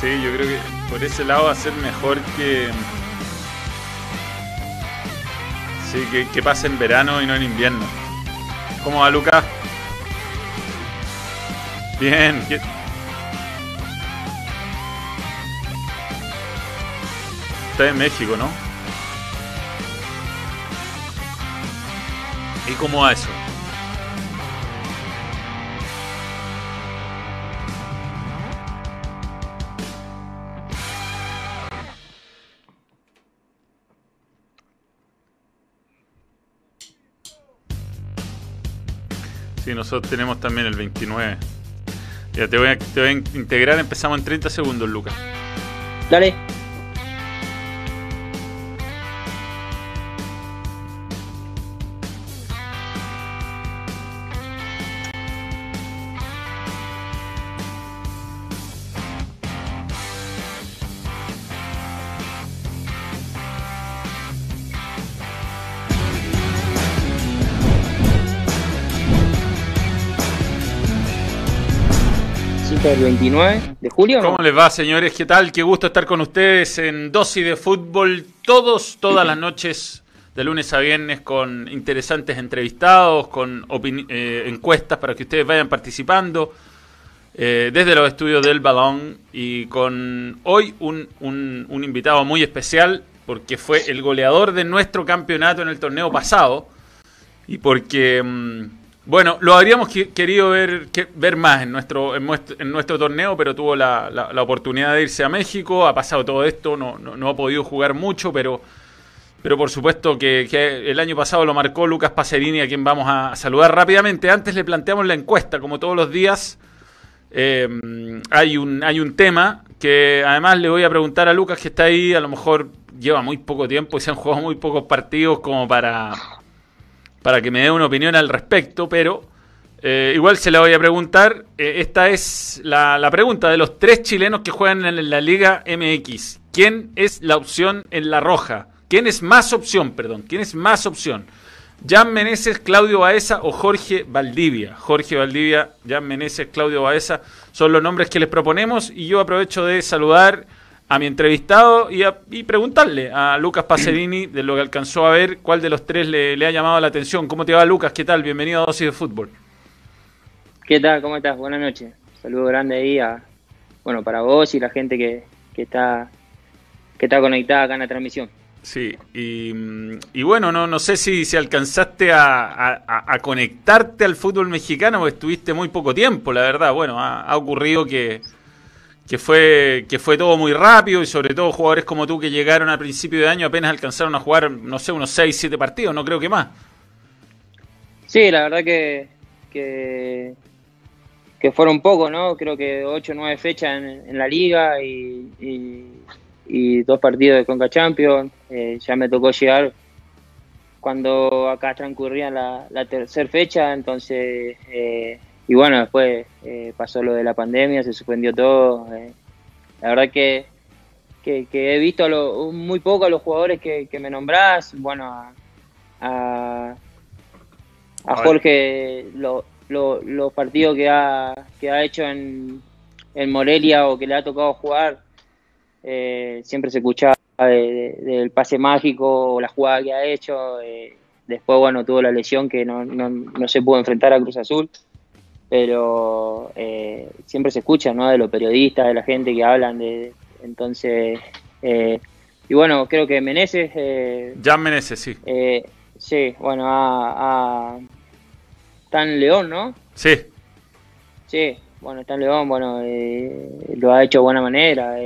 Sí, yo creo que por ese lado va a ser mejor que... Sí, que pase en verano y no en invierno. ¿Cómo va, Lucas? Bien. Está en México, ¿no? ¿Y cómo va eso? Sí, nosotros tenemos también el 29. Ya te voy a integrar. Empezamos en 30 segundos, Lucas. Dale. El 29 de julio. ¿Cómo les va, señores? ¿Qué tal? Qué gusto estar con ustedes en Dosis de Fútbol todas las noches, de lunes a viernes, con interesantes entrevistados, con encuestas para que ustedes vayan participando desde los estudios del Balón, y con hoy un invitado muy especial porque fue el goleador de nuestro campeonato en el torneo pasado y porque... Bueno, lo habríamos querido ver más en nuestro torneo, pero tuvo la oportunidad de irse a México, ha pasado todo esto, no ha podido jugar mucho, pero por supuesto que el año pasado lo marcó Lucas Passerini, a quien vamos a saludar rápidamente. Antes le planteamos la encuesta, como todos los días hay un tema que además le voy a preguntar a Lucas, que está ahí, a lo mejor lleva muy poco tiempo y se han jugado muy pocos partidos como para que me dé una opinión al respecto, pero igual se la voy a preguntar. Esta es la pregunta de los tres chilenos que juegan en la Liga MX. ¿Quién es la opción en la roja? ¿Quién es más opción, perdón? ¿Quién es más opción? ¿Jan Meneses, Claudio Baeza o Jorge Valdivia? Jorge Valdivia, Jan Meneses, Claudio Baeza son los nombres que les proponemos, y yo aprovecho de saludar a mi entrevistado y preguntarle a Lucas Passerini, de lo que alcanzó a ver, cuál de los tres le ha llamado la atención. ¿Cómo te va, Lucas? ¿Qué tal? Bienvenido a Dosis de Fútbol. ¿Qué tal? ¿Cómo estás? Buenas noches. Un saludo grande ahí para vos y la gente que está conectada acá en la transmisión. Sí, y bueno, no sé si alcanzaste a conectarte al fútbol mexicano, porque estuviste muy poco tiempo, la verdad. Bueno, ha ocurrido que fue todo muy rápido, y sobre todo jugadores como tú que llegaron al principio de año apenas alcanzaron a jugar, no sé, unos 6, 7 partidos, no creo que más. Sí, la verdad que fueron pocos, ¿no? Creo que 8 o 9 fechas en la liga y 2 partidos de CONCACAF Champions. Ya me tocó llegar cuando acá transcurría la tercera fecha, entonces... Y bueno, después pasó lo de la pandemia, se suspendió todo. La verdad que he visto muy poco a los jugadores que me nombrás. Bueno, a Jorge, los partidos que ha hecho en Morelia, o que le ha tocado jugar, siempre se escuchaba del pase mágico o la jugada que ha hecho. Después, bueno, tuvo la lesión que no se pudo enfrentar a Cruz Azul. Pero siempre se escucha, ¿no?, de los periodistas, de la gente que hablan de... Entonces, y bueno, creo que Meneses... Jan Meneses, sí. Sí, bueno, a Tan León, ¿no? Sí. Sí, bueno, Tan León, bueno, lo ha hecho de buena manera,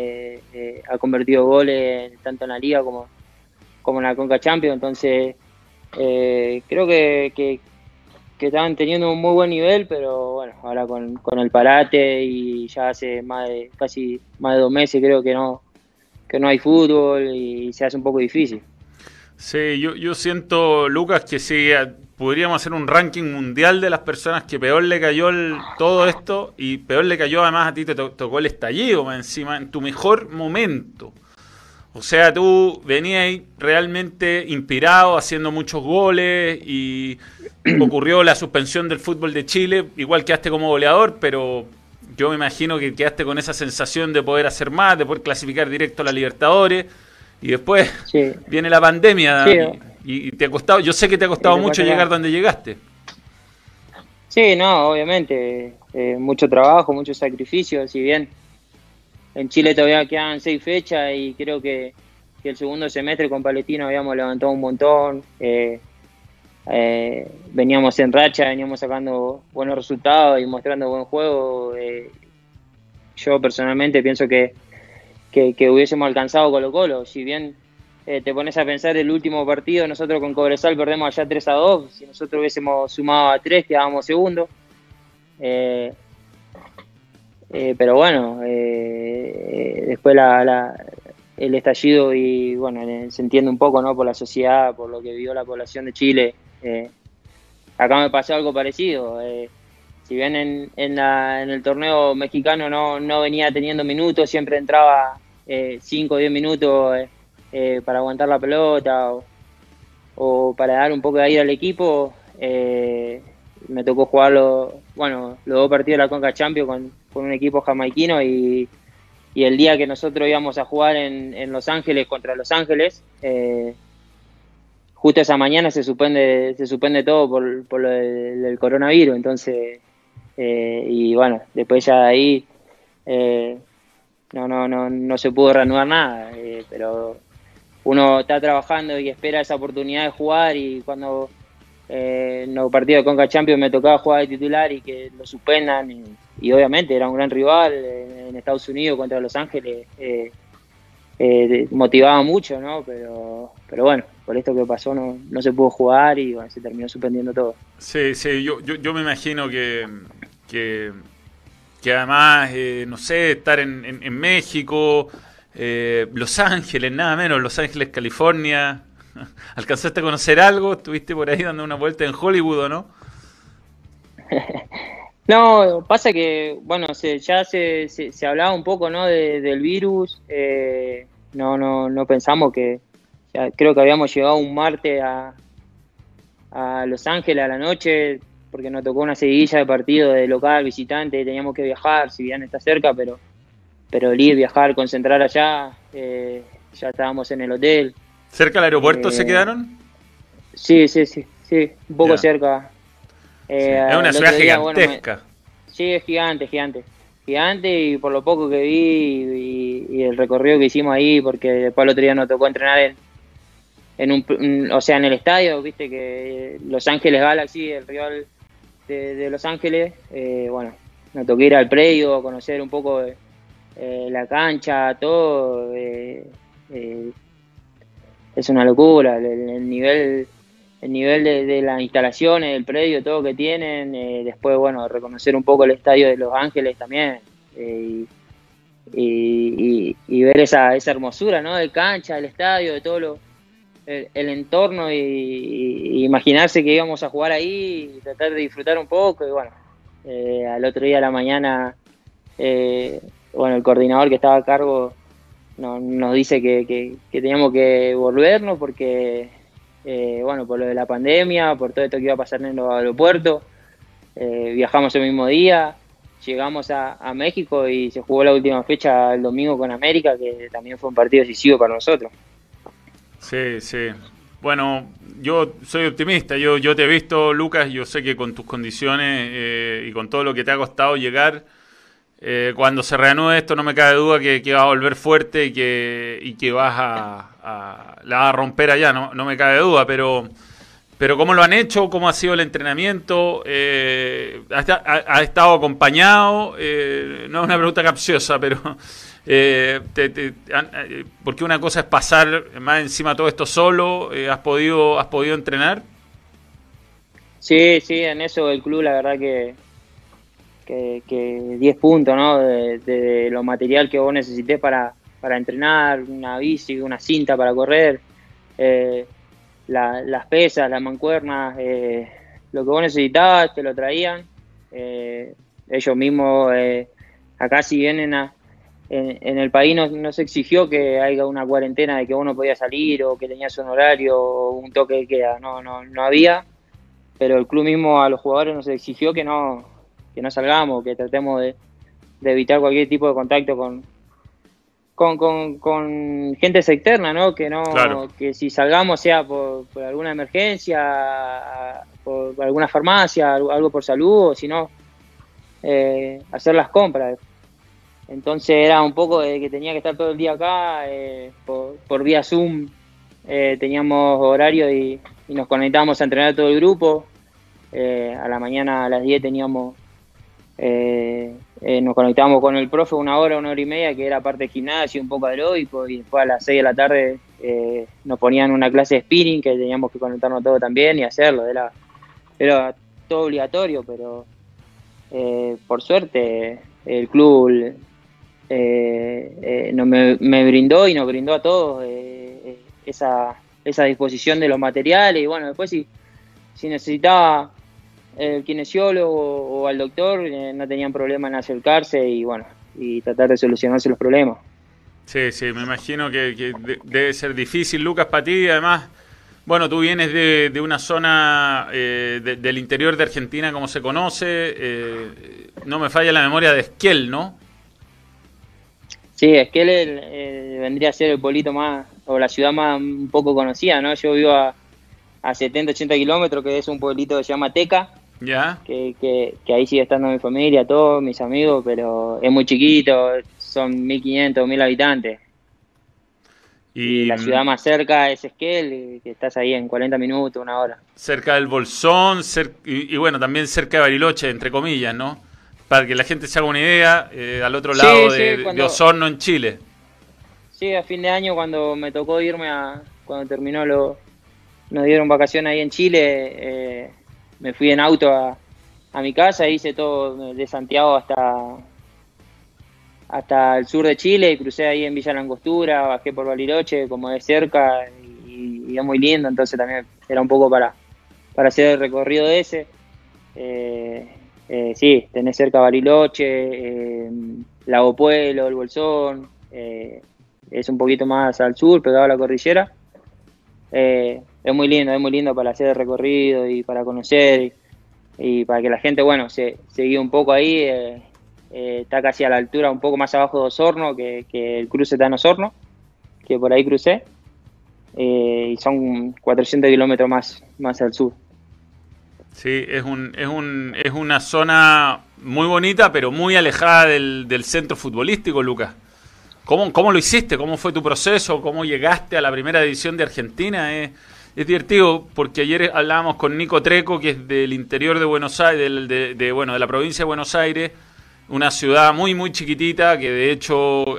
ha convertido goles tanto en la Liga como en la CONCACAF Champions, entonces creo que estaban teniendo un muy buen nivel, pero bueno, ahora con el parate, y ya hace casi más de 2 meses creo que no hay fútbol, y se hace un poco difícil. Sí, yo siento, Lucas, que sí, podríamos hacer un ranking mundial de las personas que peor le cayó todo esto, y peor le cayó además a ti, te tocó el estallido encima, en tu mejor momento. O sea, tú venías realmente inspirado, haciendo muchos goles, y ocurrió la suspensión del fútbol de Chile. Igual quedaste como goleador, pero yo me imagino que quedaste con esa sensación de poder hacer más, de poder clasificar directo a la Libertadores, y después viene la pandemia, y te ha costado, yo sé que te ha costado mucho llegar donde llegaste. Sí, no, obviamente, mucho trabajo, mucho sacrificio, si bien en Chile todavía quedan 6 fechas y creo que el segundo semestre con Palestino habíamos levantado un montón, veníamos en racha, veníamos sacando buenos resultados y mostrando buen juego. Yo personalmente pienso que hubiésemos alcanzado Colo-Colo, si bien te pones a pensar el último partido, nosotros con Cobresal perdemos allá 3-2, si nosotros hubiésemos sumado a 3 quedábamos segundo, pero bueno, después el estallido y bueno, se entiende un poco, ¿no?, por la sociedad, por lo que vivió la población de Chile. Acá me pasó algo parecido, si bien en el torneo mexicano no venía teniendo minutos, siempre entraba 5 o 10 minutos para aguantar la pelota o para dar un poco de aire al equipo, me tocó jugar los 2 partidos de la CONCACAF Champions con un equipo jamaiquino, y el día que nosotros íbamos a jugar en Los Ángeles contra Los Ángeles, justo esa mañana se suspende todo por lo del coronavirus, entonces y bueno, después ya de ahí no se pudo reanudar nada, pero uno está trabajando y espera esa oportunidad de jugar, y cuando en los partidos de CONCACAF Champions me tocaba jugar de titular y que lo suspendan, y obviamente era un gran rival en Estados Unidos contra Los Ángeles, motivaba mucho, ¿no? Pero bueno, por esto que pasó no se pudo jugar, y bueno, se terminó suspendiendo todo. Sí, yo me imagino que además, no sé, estar en México, Los Ángeles, nada menos, Los Ángeles, California. ¿Alcanzaste a conocer algo? ¿Estuviste por ahí dando una vuelta en Hollywood o no? No, pasa que, bueno, se hablaba un poco, ¿no?, del virus. No pensamos que... Ya, creo que habíamos llegado un martes a Los Ángeles a la noche, porque nos tocó una seguidilla de partidos de local, visitante, y teníamos que viajar, si bien está cerca, pero el ir, viajar, concentrar allá, ya estábamos en el hotel. ¿Cerca del aeropuerto se quedaron? Sí, un poco cerca. Es una ciudad gigantesca. Sí, es gigante, y por lo poco que vi y el recorrido que hicimos ahí, porque después el otro día nos tocó entrenar en el estadio, viste que Los Ángeles Galaxy, el rival de Los Ángeles, nos tocó ir al predio, conocer un poco la cancha, todo. Es una locura el nivel de las instalaciones, el predio, todo que tienen. Después, reconocer un poco el estadio de Los Ángeles también, y ver esa hermosura, ¿no?, de cancha, del estadio, de todo el entorno, y imaginarse que íbamos a jugar ahí y tratar de disfrutar un poco. Y al otro día a la mañana, el coordinador que estaba a cargo nos dice que teníamos que volvernos porque, por lo de la pandemia, por todo esto que iba a pasar en los aeropuertos. Viajamos el mismo día, llegamos a México y se jugó la última fecha el domingo con América, que también fue un partido decisivo para nosotros. Sí. Bueno, yo soy optimista, yo te he visto, Lucas, yo sé que con tus condiciones y con todo lo que te ha costado llegar, cuando se reanude esto, no me cabe duda que vas a volver fuerte y que vas a la vas a romper allá, no me cabe duda, pero ¿cómo lo han hecho? ¿Cómo ha sido el entrenamiento? ¿Has estado acompañado? No es una pregunta capciosa, pero porque una cosa es pasar más encima todo esto solo. ¿Has podido entrenar? Sí, en eso el club, la verdad que 10 puntos, ¿no?, de lo material que vos necesités para entrenar, una bici, una cinta para correr, las pesas, las mancuernas, lo que vos necesitabas te lo traían. Ellos mismos, acá si vienen en el país no se exigió que haya una cuarentena de que vos no podías salir o que tenías un horario o un toque de queda, no había, pero el club mismo a los jugadores nos exigió que no salgamos, que tratemos de evitar cualquier tipo de contacto con gente externa, ¿no? Que no, claro, que si salgamos sea por alguna emergencia, por alguna farmacia, algo por salud, o si no, hacer las compras. Entonces era un poco de que tenía que estar todo el día acá, por vía Zoom, teníamos horario y nos conectábamos a entrenar todo el grupo. A la mañana a las 10 teníamos, nos conectábamos con el profe una hora y media, que era parte de gimnasio, un poco aeróbico, y después a las 6 de la tarde nos ponían una clase de spinning, que teníamos que conectarnos todos también y hacerlo. Era todo obligatorio, pero por suerte el club me brindó y nos brindó a todos esa disposición de los materiales. Y bueno, después si necesitaba el kinesiólogo o al doctor, no tenían problema en acercarse y bueno, y tratar de solucionarse los problemas. Sí, sí, me imagino que debe ser difícil, Lucas, para ti. Además, bueno, tú vienes de una zona del interior de Argentina, como se conoce, no me falla la memoria, de Esquel, ¿no? Sí, Esquel vendría a ser el pueblito más, o la ciudad más un poco conocida, ¿no? Yo vivo a 70, 80 kilómetros, que es un pueblito que se llama Tecka. Ya. Que ahí sigue estando mi familia, todos mis amigos, pero es muy chiquito, son 1.500, 1.000 habitantes. Y la ciudad más cerca es Esquel, que estás ahí en 40 minutos, una hora. Cerca del Bolsón, y bueno, también cerca de Bariloche, entre comillas, ¿no? Para que la gente se haga una idea, al otro lado de Osorno, en Chile. Sí, a fin de año, cuando me tocó irme, cuando terminó nos dieron vacaciones ahí en Chile, me fui en auto a mi casa, hice todo de Santiago hasta el sur de Chile, crucé ahí en Villa Langostura, bajé por Bariloche, como de cerca, y era muy lindo, entonces también era un poco para hacer el recorrido de ese. Sí, tenés cerca Bariloche, Lago Puelo, el Bolsón, es un poquito más al sur, pegado a la cordillera. Es muy lindo para hacer el recorrido y para conocer, y para que la gente, bueno, se guíe un poco ahí. Está casi a la altura, un poco más abajo de Osorno, que el cruce está en Osorno, que por ahí crucé, y son 400 kilómetros más al sur. Sí, es una zona muy bonita, pero muy alejada del centro futbolístico, Lucas. ¿Cómo lo hiciste? ¿Cómo fue tu proceso? ¿Cómo llegaste a la primera división de Argentina? Es divertido, porque ayer hablábamos con Nico Treco, que es del interior de Buenos Aires, de la provincia de Buenos Aires. Una ciudad muy, muy chiquitita, que de hecho,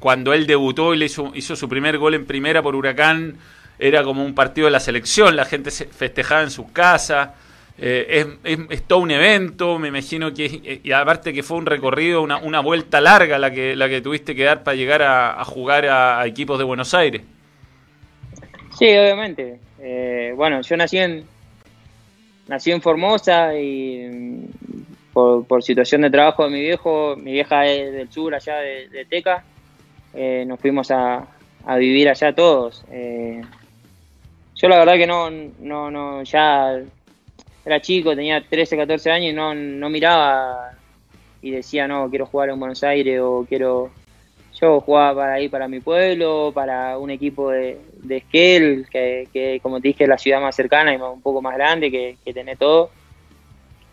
cuando él debutó y le hizo su primer gol en primera por Huracán, era como un partido de la selección, la gente se festejaba en sus casas, es todo un evento, me imagino que, y aparte que fue un recorrido, una vuelta larga la que tuviste que dar para llegar a jugar a equipos de Buenos Aires. Sí, obviamente. Bueno, yo nací en Formosa y... Por situación de trabajo de mi vieja es del sur, allá de Tecka, nos fuimos a vivir allá todos. Yo la verdad que no, ya era chico, tenía 13, 14 años y no miraba y decía, no, quiero jugar en Buenos Aires yo jugaba para ir para mi pueblo, para un equipo de Esquel, que como te dije es la ciudad más cercana y un poco más grande que tenés todo.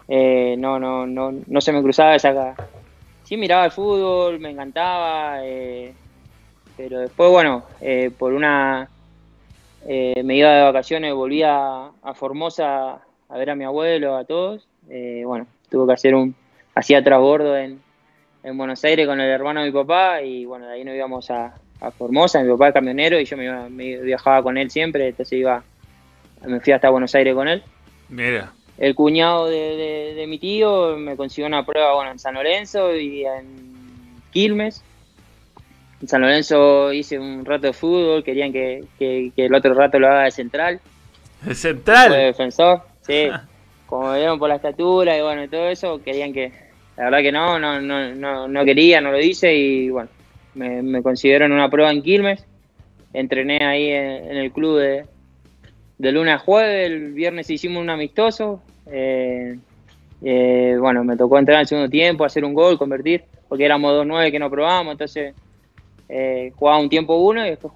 No se me cruzaba esa cara. Sí miraba el fútbol, me encantaba, pero después, bueno, me iba de vacaciones, volvía a Formosa a ver a mi abuelo, a todos. Bueno, tuve que hacía trasbordo en Buenos Aires con el hermano de mi papá, y bueno, de ahí nos íbamos a Formosa. Mi papá es camionero y yo me viajaba con él siempre, entonces me fui hasta Buenos Aires con él. Mira. El cuñado de mi tío me consiguió una prueba, bueno, en San Lorenzo y en Quilmes. En San Lorenzo hice un rato de fútbol, querían que el otro rato lo haga de central. ¿De central? Fue defensor, sí. Como me vieron por la estatura y bueno, y todo eso, querían que... La verdad que no quería, no lo hice y bueno, me consiguieron una prueba en Quilmes. Entrené ahí en el club de lunes a jueves, el viernes hicimos un amistoso, Bueno, me tocó entrar en el segundo tiempo, hacer un gol, convertir, porque éramos 2-9 que no probábamos, entonces jugaba un tiempo uno y después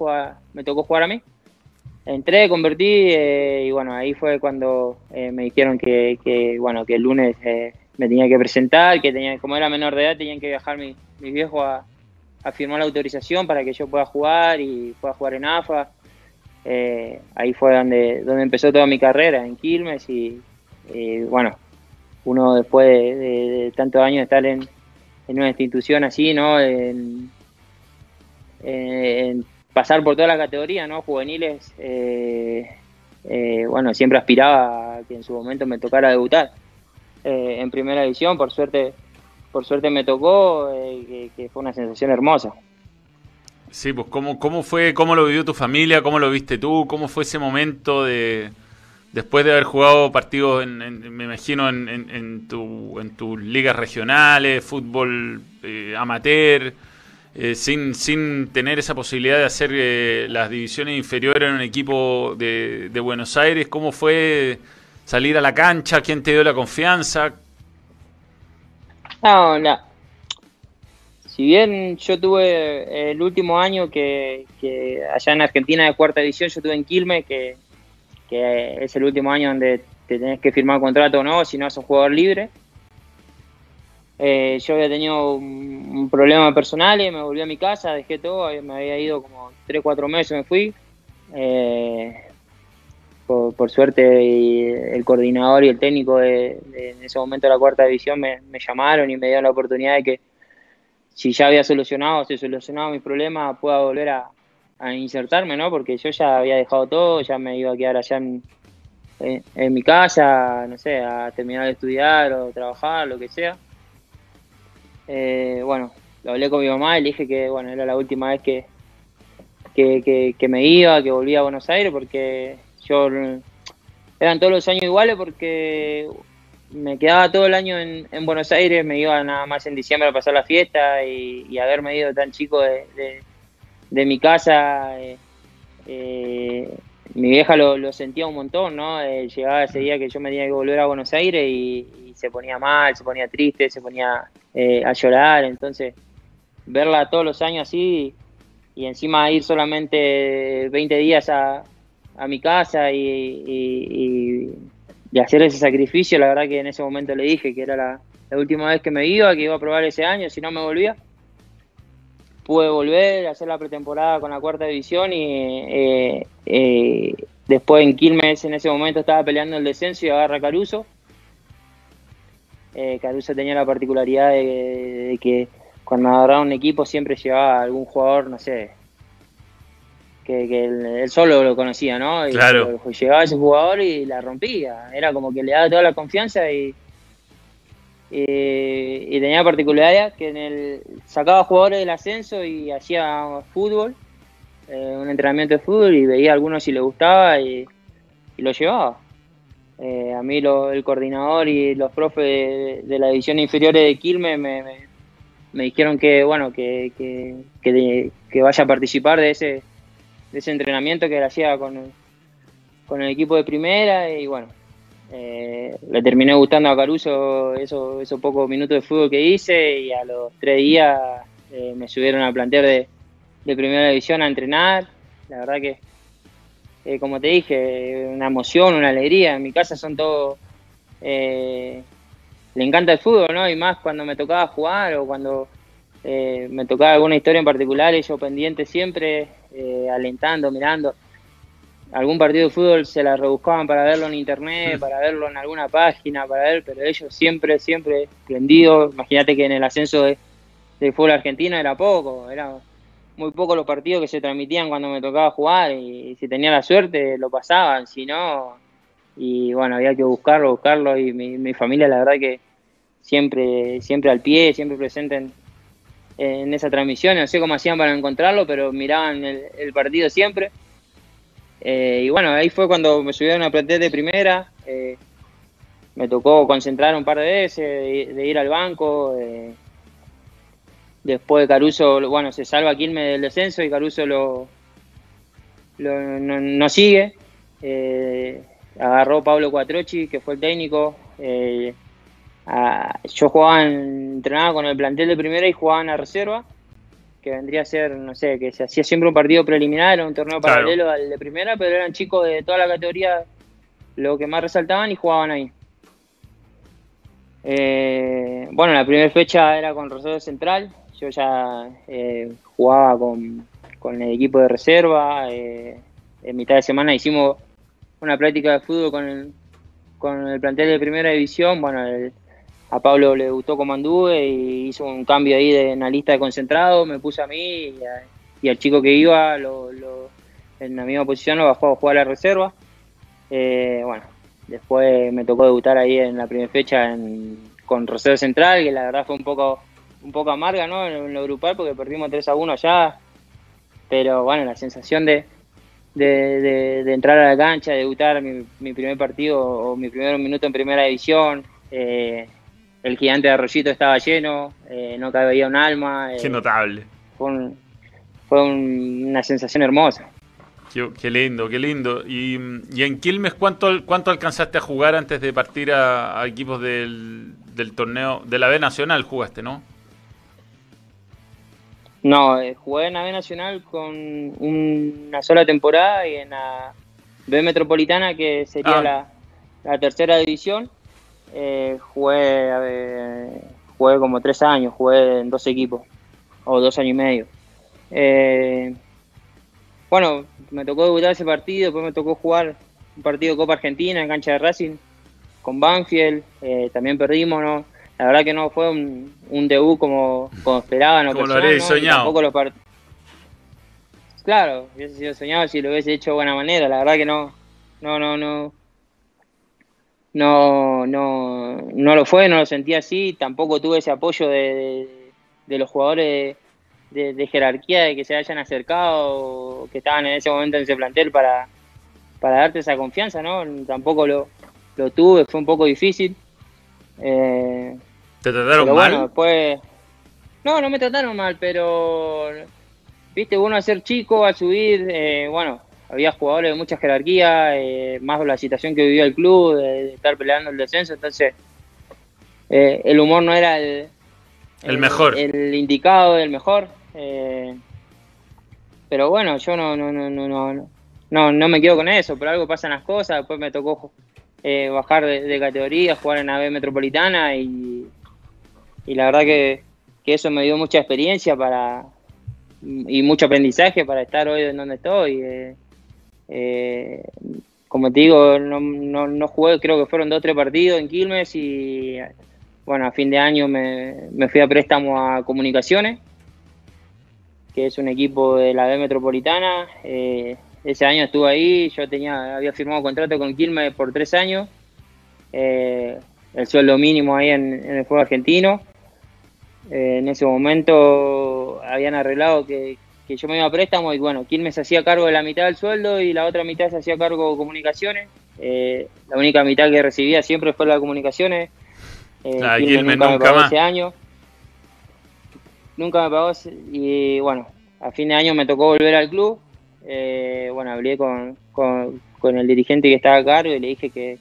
me tocó jugar a mí. Entré, convertí y bueno, ahí fue cuando me dijeron que el lunes me tenía que presentar, que tenía, como era menor de edad, tenían que viajar mis viejos a firmar la autorización para que yo pueda jugar y pueda jugar en AFA. Ahí fue donde empezó toda mi carrera, en Quilmes, y bueno, uno después de tantos años de estar en una institución así, ¿no? En pasar por todas las categorías, ¿no? Juveniles, bueno, siempre aspiraba a que en su momento me tocara debutar en primera división. Por suerte me tocó, que fue una sensación hermosa. Sí, pues ¿cómo lo vivió tu familia? ¿Cómo lo viste tú? ¿Cómo fue ese momento después de haber jugado partidos, me imagino, en tus ligas regionales, fútbol amateur, sin tener esa posibilidad de hacer las divisiones inferiores en un equipo de Buenos Aires? ¿Cómo fue salir a la cancha? ¿Quién te dio la confianza? No. Si bien yo tuve el último año que allá en Argentina de cuarta división, yo tuve en Quilmes, que es el último año donde te tenés que firmar contrato o no, si no es un jugador libre. Yo había tenido un problema personal y me volví a mi casa, dejé todo, me había ido como 3-4 meses, me fui. Por suerte el coordinador y el técnico en ese momento de la cuarta división me llamaron y me dieron la oportunidad de que, si ya había solucionado mis problemas, pueda volver a insertarme, ¿no? Porque yo ya había dejado todo, ya me iba a quedar allá en mi casa, no sé, a terminar de estudiar o trabajar, lo que sea. Bueno, lo hablé con mi mamá y le dije que, bueno, era la última vez que me iba, que volvía a Buenos Aires, porque yo eran todos los años iguales, porque me quedaba todo el año en Buenos Aires, me iba nada más en diciembre a pasar la fiesta, y haberme ido tan chico de mi casa, mi vieja lo sentía un montón, ¿no? Llegaba ese día que yo me tenía que volver a Buenos Aires y se ponía mal, se ponía triste, se ponía a llorar. Entonces, verla todos los años así y encima ir solamente 20 días a mi casa y hacer ese sacrificio, la verdad que en ese momento le dije que era la última vez que me iba, que iba a probar ese año, si no me volvía. Pude volver a hacer la pretemporada con la cuarta división y después en Quilmes en ese momento estaba peleando el descenso y agarra Caruso. Caruso tenía la particularidad de que cuando agarraba un equipo siempre llevaba a algún jugador, no sé, que él solo lo conocía, ¿no? Y claro, llegaba a ese jugador y la rompía. Era como que le daba toda la confianza y tenía particularidad que sacaba jugadores del ascenso y hacía fútbol, un entrenamiento de fútbol, y veía a algunos si le gustaba y lo llevaba. A mí el coordinador y los profes de la división inferiores de Quilmes me dijeron que, bueno, que vaya a participar de ese entrenamiento que le hacía con el equipo de primera, y bueno, le terminé gustando a Caruso esos pocos minutos de fútbol que hice, y a los 3 días me subieron al plantel de primera división a entrenar. La verdad que, como te dije, una emoción, una alegría. En mi casa son todos, le encanta el fútbol, ¿no? Y más cuando me tocaba jugar o cuando me tocaba alguna historia en particular, ellos pendientes siempre, alentando, mirando. Algún partido de fútbol se la rebuscaban para verlo en internet, para verlo en alguna página, pero ellos siempre prendidos. Imagínate que en el ascenso del fútbol argentino era muy poco los partidos que se transmitían cuando me tocaba jugar, y si tenía la suerte lo pasaban, si no, y bueno, había que buscarlo, y mi familia, la verdad que siempre al pie, siempre presente en esa transmisión. No sé cómo hacían para encontrarlo, pero miraban el partido siempre. Y bueno, ahí fue cuando me subieron a plantel de primera. Me tocó concentrar un par de veces, de ir al banco. Después Caruso, bueno, se salva Quilmes del descenso y Caruso no sigue. Agarró Pablo Quattrochi, que fue el técnico. yo jugaba, entrenaba con el plantel de primera y jugaba en la reserva, que vendría a ser, no sé, que se hacía siempre un partido preliminar, era un torneo paralelo claro. al de primera, pero eran chicos de toda la categoría lo que más resaltaban y jugaban ahí. Bueno, la primera fecha era con Rosario Central, yo ya jugaba con el equipo de reserva, en mitad de semana hicimos una práctica de fútbol con el plantel de primera división. Bueno, a Pablo le gustó cómo anduve y hizo un cambio ahí de analista de concentrado, me puso a mí y al chico que iba en la misma posición lo bajó a jugar a la reserva. Bueno, después me tocó debutar ahí en la primera fecha con Rosario Central, que la verdad fue un poco amarga, ¿no?, en lo grupal, porque perdimos 3-1 allá, pero bueno, la sensación de entrar a la cancha, debutar mi primer partido o mi primer minuto en primera división, el gigante de Arroyito estaba lleno, no cabía un alma. Qué notable. Fue una sensación hermosa. Qué lindo, qué lindo. ¿Y en Quilmes cuánto alcanzaste a jugar antes de partir a equipos del torneo? De la B Nacional jugaste, ¿no? No, jugué en la B Nacional con una sola temporada y en la B Metropolitana, que sería la tercera división, jugué como 3 años, jugué en 2 equipos, o 2 años y medio. Bueno, me tocó debutar ese partido, después me tocó jugar un partido de Copa Argentina en cancha de Racing, con Banfield, también perdimos, ¿no? La verdad que no fue un debut como esperaban o como personal, lo habría soñado. Tampoco claro, hubiese sido soñado si lo hubiese hecho de buena manera. La verdad que no lo fue, no lo sentí así. Tampoco tuve ese apoyo de los jugadores de jerarquía, de que se hayan acercado, que estaban en ese momento en ese plantel para darte esa confianza, ¿no? Tampoco lo tuve, fue un poco difícil. ¿Te trataron mal? Bueno, después... No me trataron mal, pero viste, uno a ser chico, a subir, bueno, había jugadores de mucha jerarquía, más la situación que vivía el club, de estar peleando el descenso, entonces el humor no era el mejor, el indicado, el mejor, pero bueno, yo no me quedo con eso, pero algo pasa en las cosas. Después me tocó bajar de categoría, jugar en la B Metropolitana y la verdad que eso me dio mucha experiencia y mucho aprendizaje para estar hoy en donde estoy. Como te digo, no jugué, creo que fueron 2 o 3 partidos en Quilmes y bueno, a fin de año me fui a préstamo a Comunicaciones, que es un equipo de la B Metropolitana. Ese año estuve ahí, yo había firmado contrato con Quilmes por 3 años, el sueldo mínimo ahí en el fútbol argentino. En ese momento habían arreglado que yo me iba a préstamo y bueno, Quilmes se hacía cargo de la mitad del sueldo y la otra mitad se hacía cargo de Comunicaciones. La única mitad que recibía siempre fue la de Comunicaciones. Quilmes nunca me pagó ese año. Nunca me pagó y bueno, a fin de año me tocó volver al club. Bueno, hablé con el dirigente que estaba a cargo y le dije que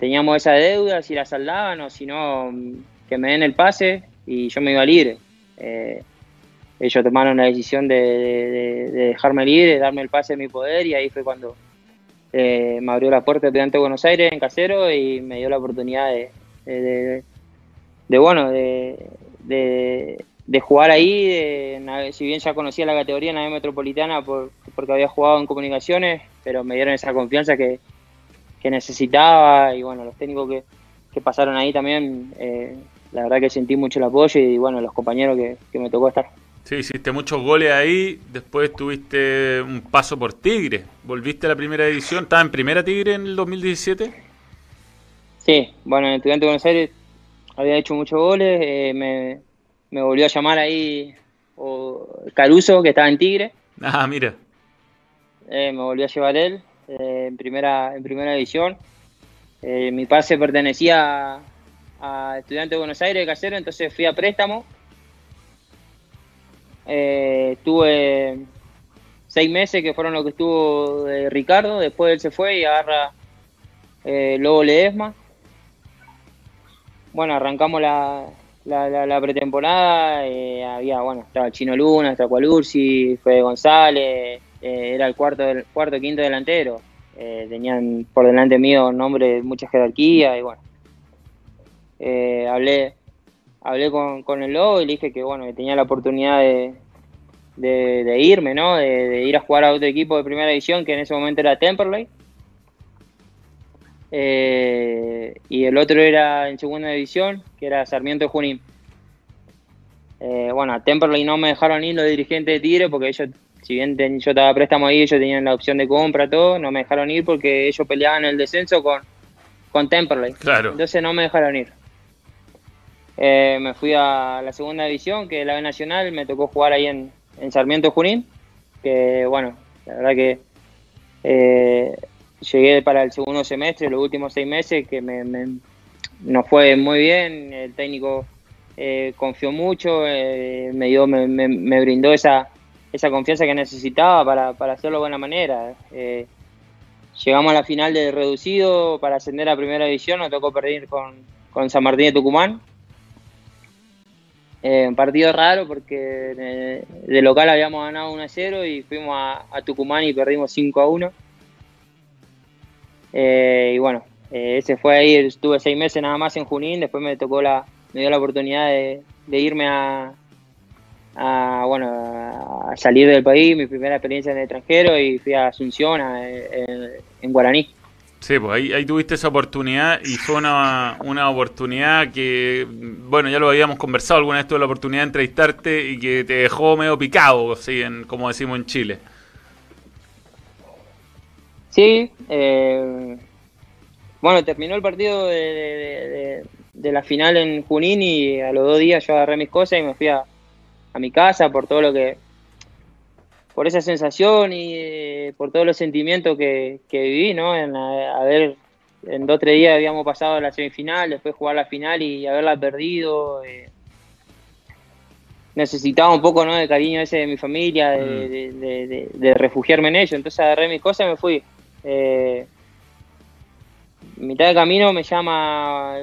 teníamos esa deuda, si la saldaban o si no, que me den el pase y yo me iba libre. Ellos tomaron la decisión de dejarme libre, darme el pase de mi poder, y ahí fue cuando me abrió la puerta de Estudiantes de Buenos Aires en Casero y me dio la oportunidad de jugar ahí, si bien ya conocía la categoría en la B Metropolitana porque había jugado en Comunicaciones, pero me dieron esa confianza que necesitaba. Y bueno, los técnicos que pasaron ahí también, la verdad que sentí mucho el apoyo y bueno, los compañeros que me tocó estar. Sí, hiciste muchos goles ahí, después tuviste un paso por Tigre, volviste a la primera división. ¿Estabas en primera Tigre en el 2017? Sí, bueno, en Estudiantes de Buenos Aires había hecho muchos goles, me volvió a llamar ahí Caruso, que estaba en Tigre. Ah, mira. Me volvió a llevar él en primera división. Mi pase pertenecía a Estudiantes de Buenos Aires de Casero, entonces fui a préstamo. Estuve 6 meses, que fueron los que estuvo Ricardo. Después él se fue y agarra Lobo Ledesma. Bueno, arrancamos la pretemporada, estaba Chino Luna, estaba Cualursi, Fede González, era el cuarto, quinto delantero. Tenían por delante mío nombre de mucha jerarquía y hablé con el Lobo y le dije que tenía la oportunidad de irme, ¿no? De ir a jugar a otro equipo de primera división que en ese momento era Temperley. Y el otro era en segunda división, que era Sarmiento Junín. A Temperley no me dejaron ir los dirigentes de Tigre porque ellos, si bien yo estaba préstamo ahí, ellos tenían la opción de compra, todo, no me dejaron ir porque ellos peleaban el descenso con Temperley. Claro. Entonces no me dejaron ir. Me fui a la segunda división, que es la B Nacional, me tocó jugar ahí en Sarmiento Junín, que la verdad que... llegué para el segundo semestre, los últimos 6 meses, que nos fue muy bien. El técnico confió mucho, me brindó esa confianza que necesitaba para hacerlo de buena manera. Llegamos a la final de reducido para ascender a primera división, nos tocó perder con San Martín de Tucumán. Un partido raro porque de local habíamos ganado 1-0 y fuimos a Tucumán y perdimos 5-1. Ese fue ahí, estuve 6 meses nada más en Junín, después me dio la oportunidad de irme a salir del país, mi primera experiencia en el extranjero, y fui a Asunción, en Guaraní. Sí, pues ahí tuviste esa oportunidad y fue una oportunidad que, ya lo habíamos conversado alguna vez, tuve la oportunidad de entrevistarte y que te dejó medio picado, ¿sí? Como decimos en Chile. Sí, terminó el partido de la final en Junín y a los 2 días yo agarré mis cosas y me fui a mi casa por todo por esa sensación y por todos los sentimientos que viví, ¿no? En 2 o 3 días habíamos pasado a la semifinal, después jugar la final y haberla perdido. Necesitaba un poco, ¿no?, de cariño ese de mi familia, de refugiarme en ello. Entonces agarré mis cosas y me fui. Mitad de camino me llama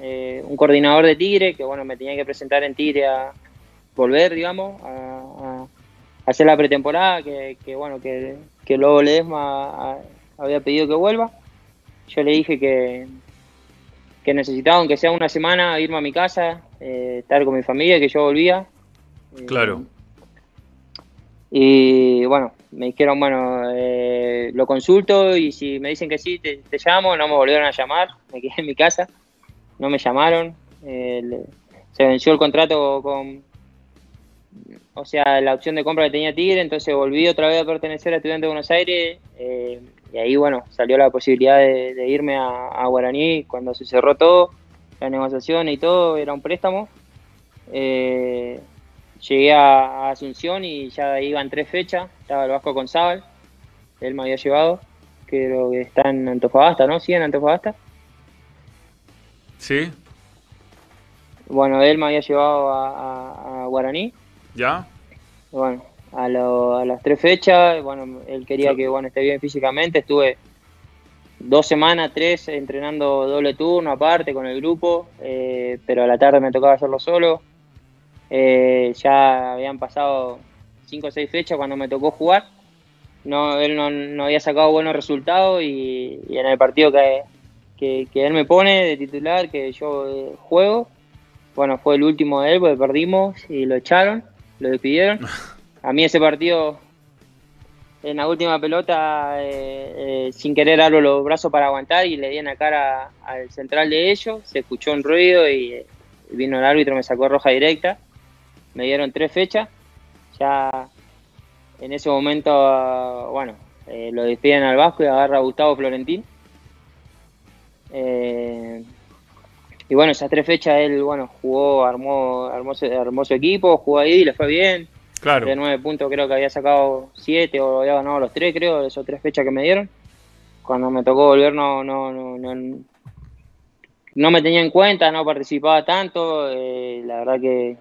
un coordinador de Tigre, que me tenía que presentar en Tigre a volver, digamos, a hacer la pretemporada, que luego Ledesma había pedido que vuelva. Yo le dije que necesitaba, aunque sea una semana, irme a mi casa, estar con mi familia, que yo volvía. Claro. Y me dijeron, lo consulto y si me dicen que sí, te llamo. No me volvieron a llamar, me quedé en mi casa, no me llamaron. Se venció el contrato la opción de compra que tenía Tigre, entonces volví otra vez a pertenecer a Estudiantes de Buenos Aires. Y ahí, salió la posibilidad de irme a Guaraní cuando se cerró todo, la negociación y todo, era un préstamo. Llegué a Asunción y ya de ahí iban 3 fechas, estaba el Vasco Conzábal, él me había llevado, creo que está en Antofagasta, ¿no? Sí, en Antofagasta. Sí. Él me había llevado a Guaraní. ¿Ya? A las 3 fechas, él quería que esté bien físicamente. Estuve 2 semanas, 3, entrenando doble turno aparte con el grupo, pero a la tarde me tocaba hacerlo solo. Ya habían pasado 5 o 6 fechas cuando me tocó jugar. Él no había sacado buenos resultados y en el partido que él me pone de titular, que yo juego, fue el último de él porque perdimos y lo echaron, lo despidieron. A mí ese partido, en la última pelota, sin querer abro los brazos para aguantar y le di en la cara al central de ellos, se escuchó un ruido y vino el árbitro, me sacó roja directa, me dieron 3 fechas, ya en ese momento, lo despiden al Vasco y agarra a Gustavo Florentín. Esas 3 fechas él, jugó, armó su equipo, jugó ahí, le fue bien. Claro. De 9 puntos creo que había sacado 7 o había ganado los 3, creo, de esas 3 fechas que me dieron. Cuando me tocó volver no me tenía en cuenta, no participaba tanto. La verdad que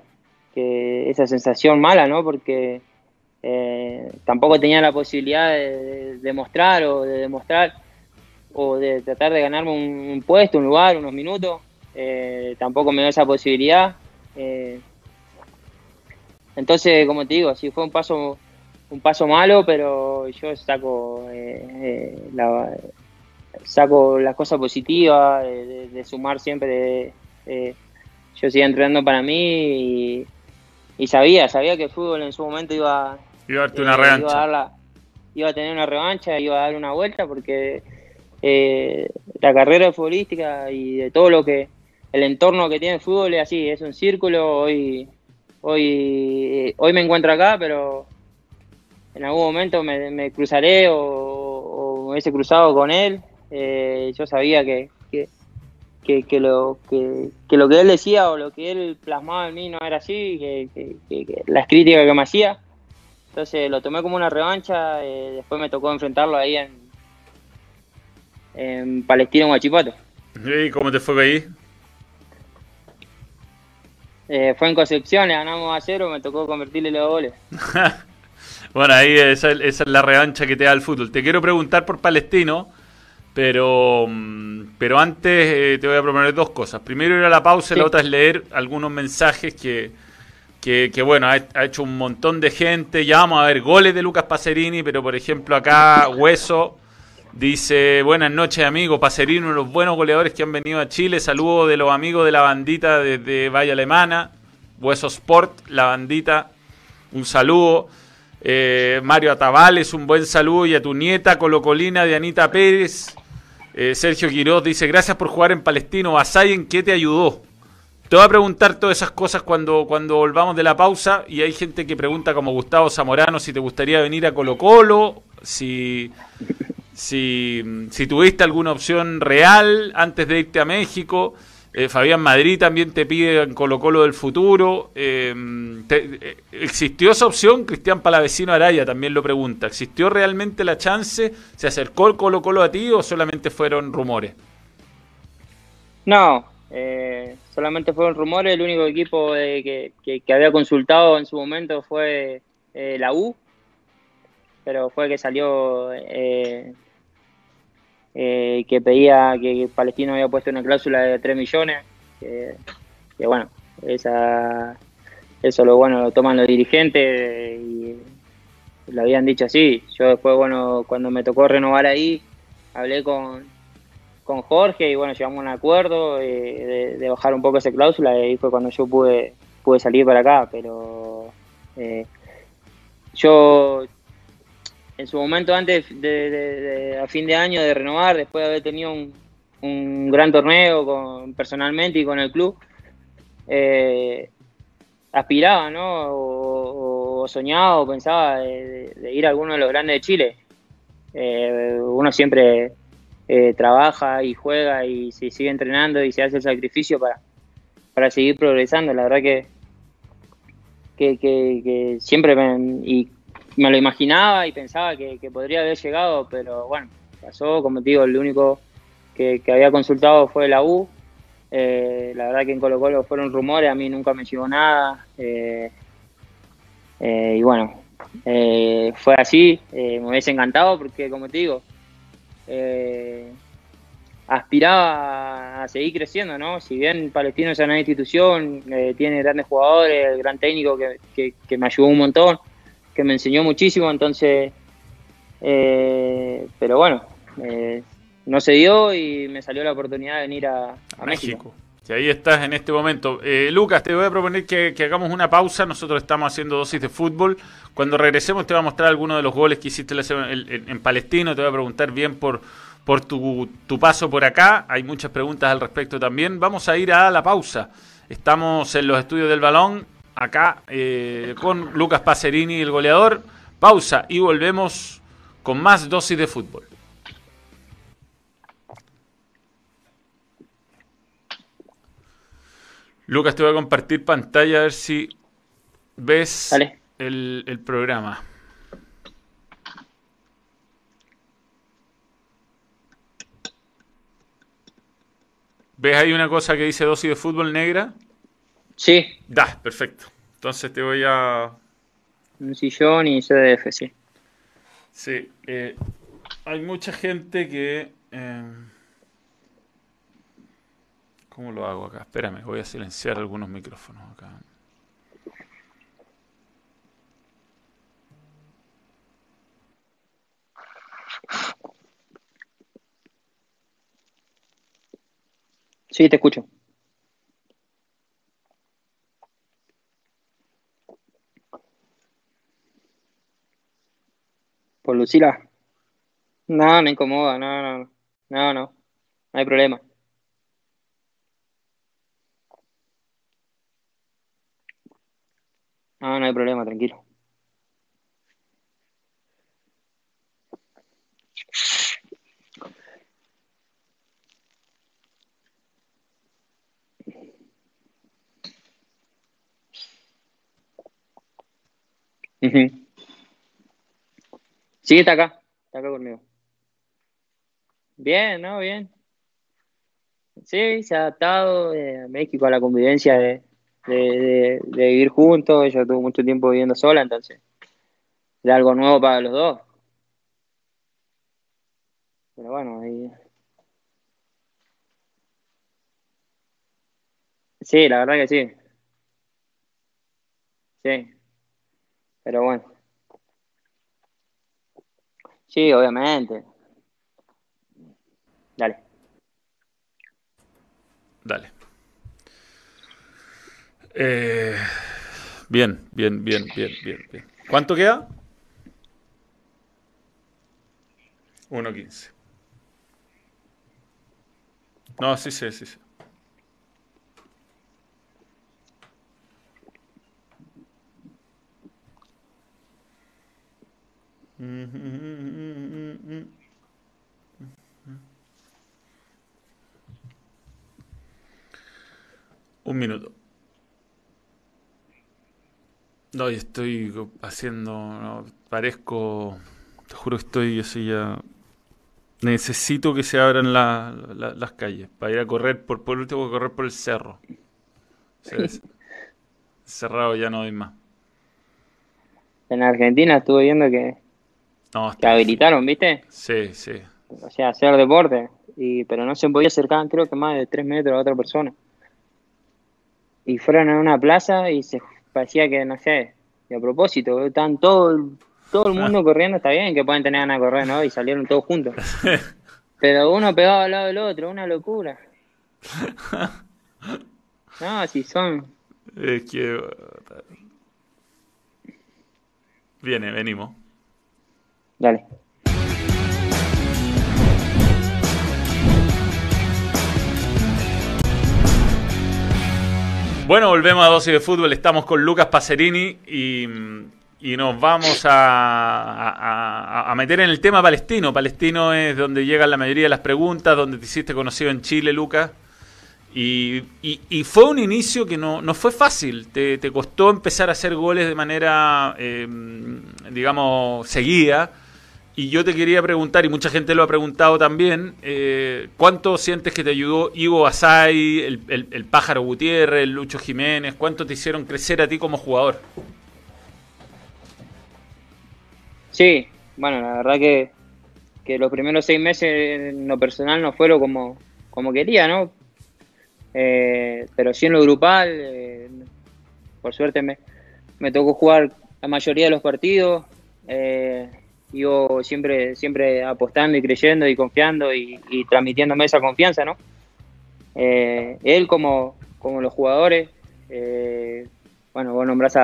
esa sensación mala, ¿no? Porque tampoco tenía la posibilidad de mostrar o de demostrar o de tratar de ganarme un puesto, un lugar, unos minutos. tampoco me dio esa posibilidad. Entonces, como te digo, sí fue un paso malo, pero yo saco las cosas positivas, de sumar siempre. Yo seguía entrenando para mí y sabía que el fútbol en su momento iba a tener una revancha, iba a dar una vuelta, porque la carrera futbolística y de todo lo que el entorno que tiene el fútbol es así, es un círculo. Hoy me encuentro acá, pero en algún momento me cruzaré o me hubiese cruzado con él. Yo sabía que lo que él decía o lo que él plasmaba en mí no era así, que las críticas que me hacía. Entonces lo tomé como una revancha. Después me tocó enfrentarlo ahí en Palestino, Huachipato. ¿Y cómo te fue ahí? Fue en Concepción, le ganamos 1-0, me tocó convertirle los goles. Bueno, ahí esa es la revancha que te da el fútbol. Te quiero preguntar por Palestino, pero antes te voy a proponer dos cosas. Primero ir a la pausa, sí. La otra es leer algunos mensajes que bueno, ha hecho un montón de gente. Ya vamos a ver goles de Lucas Passerini, pero por ejemplo acá Hueso dice: buenas noches, amigo. Passerini, uno de los buenos goleadores que han venido a Chile. Saludos de los amigos de la bandita desde Valle Alemana. Hueso Sport, la bandita, un saludo. Mario Atavales, un buen saludo. Y a tu nieta colocolina de Anita Pérez. Sergio Quiroz dice: gracias por jugar en Palestino. Basaez, ¿en qué te ayudó? Te voy a preguntar todas esas cosas cuando volvamos de la pausa. Y hay gente que pregunta, como Gustavo Zamorano, si te gustaría venir a Colo-Colo, si tuviste alguna opción real antes de irte a México. Fabián Madrid también te pide en Colo-Colo del futuro. ¿Existió esa opción? Cristian Palavecino Araya también lo pregunta. ¿Existió realmente la chance? ¿Se acercó el Colo-Colo a ti o solamente fueron rumores? No, solamente fueron rumores. El único equipo que había consultado en su momento fue la U, pero fue que salió... que pedía que Palestino había puesto una cláusula de 3 millones, que bueno, eso lo toman los dirigentes y lo habían dicho así. Yo después, bueno, cuando me tocó renovar ahí, hablé con Jorge y bueno, llegamos a un acuerdo de bajar un poco esa cláusula, y fue cuando yo pude salir para acá, pero yo... En su momento, antes a fin de año de renovar, después de haber tenido un gran torneo personalmente y con el club, aspiraba, ¿no? O soñaba o pensaba de ir a alguno de los grandes de Chile. Uno siempre trabaja y juega y se sigue entrenando y se hace el sacrificio para seguir progresando. La verdad que siempre me lo imaginaba y pensaba que podría haber llegado, pero bueno, pasó. Como te digo, el único que había consultado fue la U. La verdad que en Colo-Colo fueron rumores, a mí nunca me llegó nada. Y bueno, fue así. Me hubiese encantado porque, como te digo, aspiraba a seguir creciendo, ¿no? Si bien Palestino es una institución, tiene grandes jugadores, el gran técnico que me ayudó un montón, que me enseñó muchísimo, entonces, pero bueno, no se dio y me salió la oportunidad de venir a México. Y ahí estás en este momento. Lucas, te voy a proponer que hagamos una pausa. Nosotros estamos haciendo Dosis de Fútbol. Cuando regresemos te voy a mostrar algunos de los goles que hiciste en Palestino. Te voy a preguntar bien por tu paso por acá. Hay muchas preguntas al respecto también. Vamos a ir a la pausa. Estamos en los estudios del Balón. Acá con Lucas Passerini, el goleador. Pausa y volvemos con más Dosis de Fútbol. Lucas, te voy a compartir pantalla a ver si ves el programa. ¿Ves ahí una cosa que dice Dosis de Fútbol negra? Sí. Da, perfecto. Entonces te voy a... Un sillón y CDF, sí. Sí. Hay mucha gente que... ¿Cómo lo hago acá? Espérame, voy a silenciar algunos micrófonos acá. Sí, te escucho. Por Lucila. No, no incomoda, no hay problema. No, no hay problema, tranquilo. Uh-huh. Sí, está acá conmigo. Bien, ¿no? Bien. Sí, se ha adaptado a México a la convivencia de vivir juntos. Ella tuvo mucho tiempo viviendo sola, entonces era algo nuevo para los dos. Pero bueno, ahí... Sí, la verdad que sí. Sí, pero bueno. Sí, obviamente. Dale. Dale. Bien. ¿Cuánto queda? 1:15. No, sí. Un minuto. No, yo estoy haciendo... No, parezco... Te juro que estoy... ya... Necesito que se abran las calles. Para ir a correr, por último, correr por el cerro. O sea, cerrado ya no doy más. En Argentina estuve viendo que... No, te habilitaron, ¿viste? Sí. O sea, hacer deporte. Pero no se podía acercar, creo que más de 3 metros a otra persona. Y fueron a una plaza y se parecía que, no sé, y a propósito, están todo el mundo corriendo. Está bien que pueden tener ganas de correr, ¿no? Y salieron todos juntos. Pero uno pegado al lado del otro, una locura. No, si son... Es que... Venimos. Dale. Bueno, volvemos a Dosis de Fútbol. Estamos con Lucas Passerini y nos vamos a meter en el tema Palestino. Palestino es donde llegan la mayoría de las preguntas, donde te hiciste conocido en Chile, Lucas. Y fue un inicio que no fue fácil. Te costó empezar a hacer goles de manera, digamos, seguida. Y yo te quería preguntar, y mucha gente lo ha preguntado también, ¿cuánto sientes que te ayudó Ivo Basaez, el Pájaro Gutiérrez, el Lucho Jiménez? ¿Cuánto te hicieron crecer a ti como jugador? Sí, bueno, la verdad que los primeros 6 meses en lo personal no fueron como quería, ¿no? Pero sí en lo grupal, por suerte me tocó jugar la mayoría de los partidos, yo siempre apostando y creyendo y confiando y transmitiéndome esa confianza, ¿no? Él como los jugadores, bueno, vos nombrás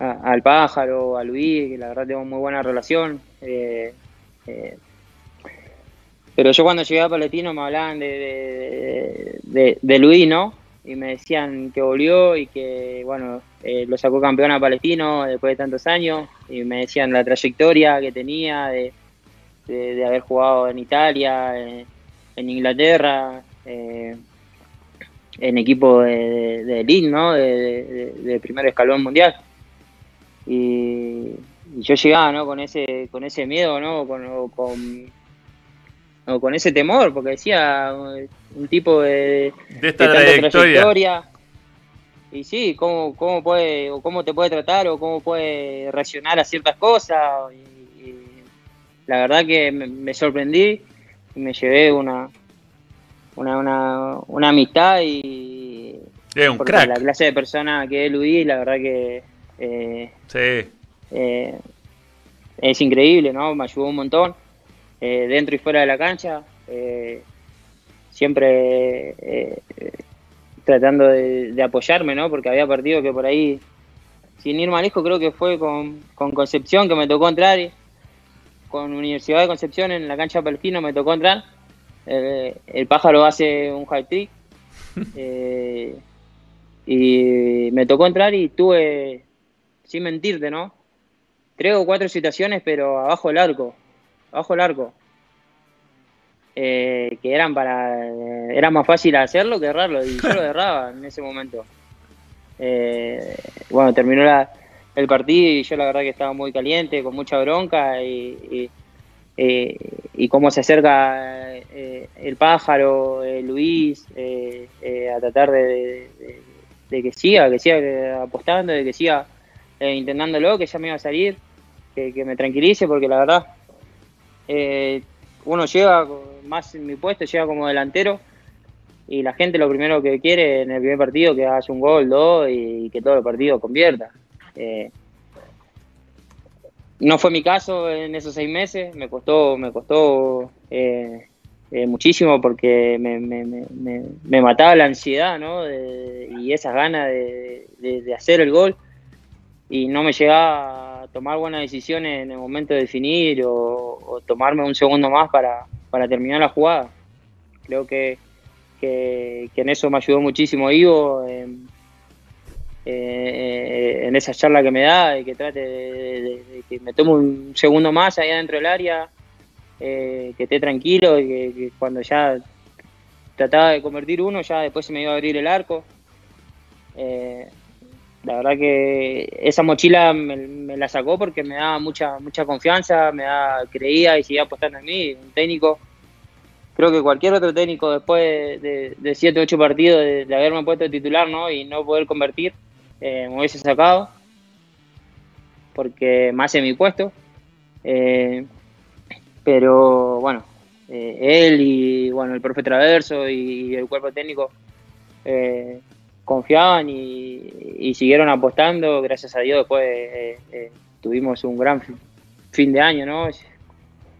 al Pájaro, a Luis, que la verdad tengo muy buena relación, pero yo cuando llegué a Palestino me hablaban de Luis, ¿no? Y me decían que volvió y que, bueno, lo sacó campeón a Palestino después de tantos años. Y me decían la trayectoria que tenía de haber jugado en Italia, en Inglaterra, en equipo de elite, ¿no? De primer escalón mundial. Y yo llegaba, ¿no? Con ese miedo, ¿no? Con ese temor, porque decía un tipo de esta trayectoria. Y sí, cómo te puede tratar o cómo puede reaccionar a ciertas cosas. Y la verdad que me sorprendí y me llevé una una amistad y es un crack. La clase de persona que es Luis, la verdad que sí. Es increíble, ¿no? Me ayudó un montón, dentro y fuera de la cancha, siempre tratando de apoyarme, ¿no? Porque había partido que por ahí, sin ir manejo, creo que fue con Concepción, que me tocó entrar, y con Universidad de Concepción en la cancha Palestino me tocó entrar, el Pájaro hace un hat-trick, y me tocó entrar y tuve, sin mentirte, ¿no? 3 o 4 situaciones, pero abajo el arco, que eran era más fácil hacerlo que errarlo, y yo lo erraba en ese momento. Bueno, terminó el partido y yo la verdad que estaba muy caliente, con mucha bronca, y cómo se acerca el Pájaro, Luis, a tratar de que siga apostando, de que siga intentándolo, que ya me iba a salir, que me tranquilice, porque la verdad uno llega, más en mi puesto, llega como delantero, y la gente lo primero que quiere en el primer partido que hagas un gol, 2, y que todos los partidos convierta. No fue mi caso en esos 6 meses, me costó muchísimo, porque me mataba la ansiedad, ¿no? Y esas ganas de hacer el gol, y no me llegaba a tomar buenas decisiones en el momento de definir, o tomarme un segundo más para terminar la jugada. Creo que en eso me ayudó muchísimo Ivo, en esa charla que me da, de que trate de que me tome un segundo más allá dentro del área, que esté tranquilo, y que cuando ya trataba de convertir uno, ya después se me iba a abrir el arco. La verdad que esa mochila me la sacó, porque me daba mucha confianza, creía y seguía apostando en mí. Un técnico, creo que cualquier otro técnico después de 7 u 8 partidos de haberme puesto de titular, ¿no? Y no poder convertir, me hubiese sacado, porque más en mi puesto, pero bueno, él y bueno, el profe Traverso y el cuerpo técnico confiaban y siguieron apostando. Gracias a Dios después tuvimos un gran fin de año, ¿no?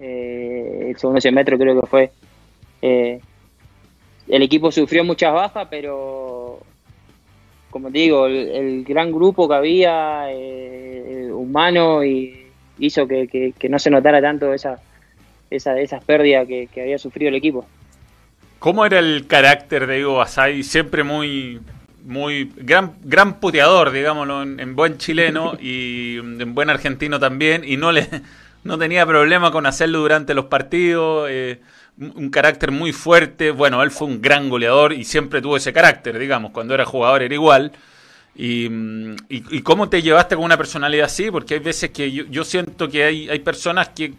El segundo semestre creo que fue, el equipo sufrió muchas bajas, pero como te digo, el gran grupo que había, humano, y hizo que no se notara tanto esas pérdidas que había sufrido el equipo. ¿Cómo era el carácter de Ivo Basaez? Siempre muy gran puteador, digámoslo, en buen chileno y en buen argentino también, y no tenía problema con hacerlo durante los partidos, un carácter muy fuerte. Bueno, él fue un gran goleador y siempre tuvo ese carácter, digamos, cuando era jugador era igual. ¿Y cómo te llevaste con una personalidad así? Porque hay veces que yo siento que hay personas que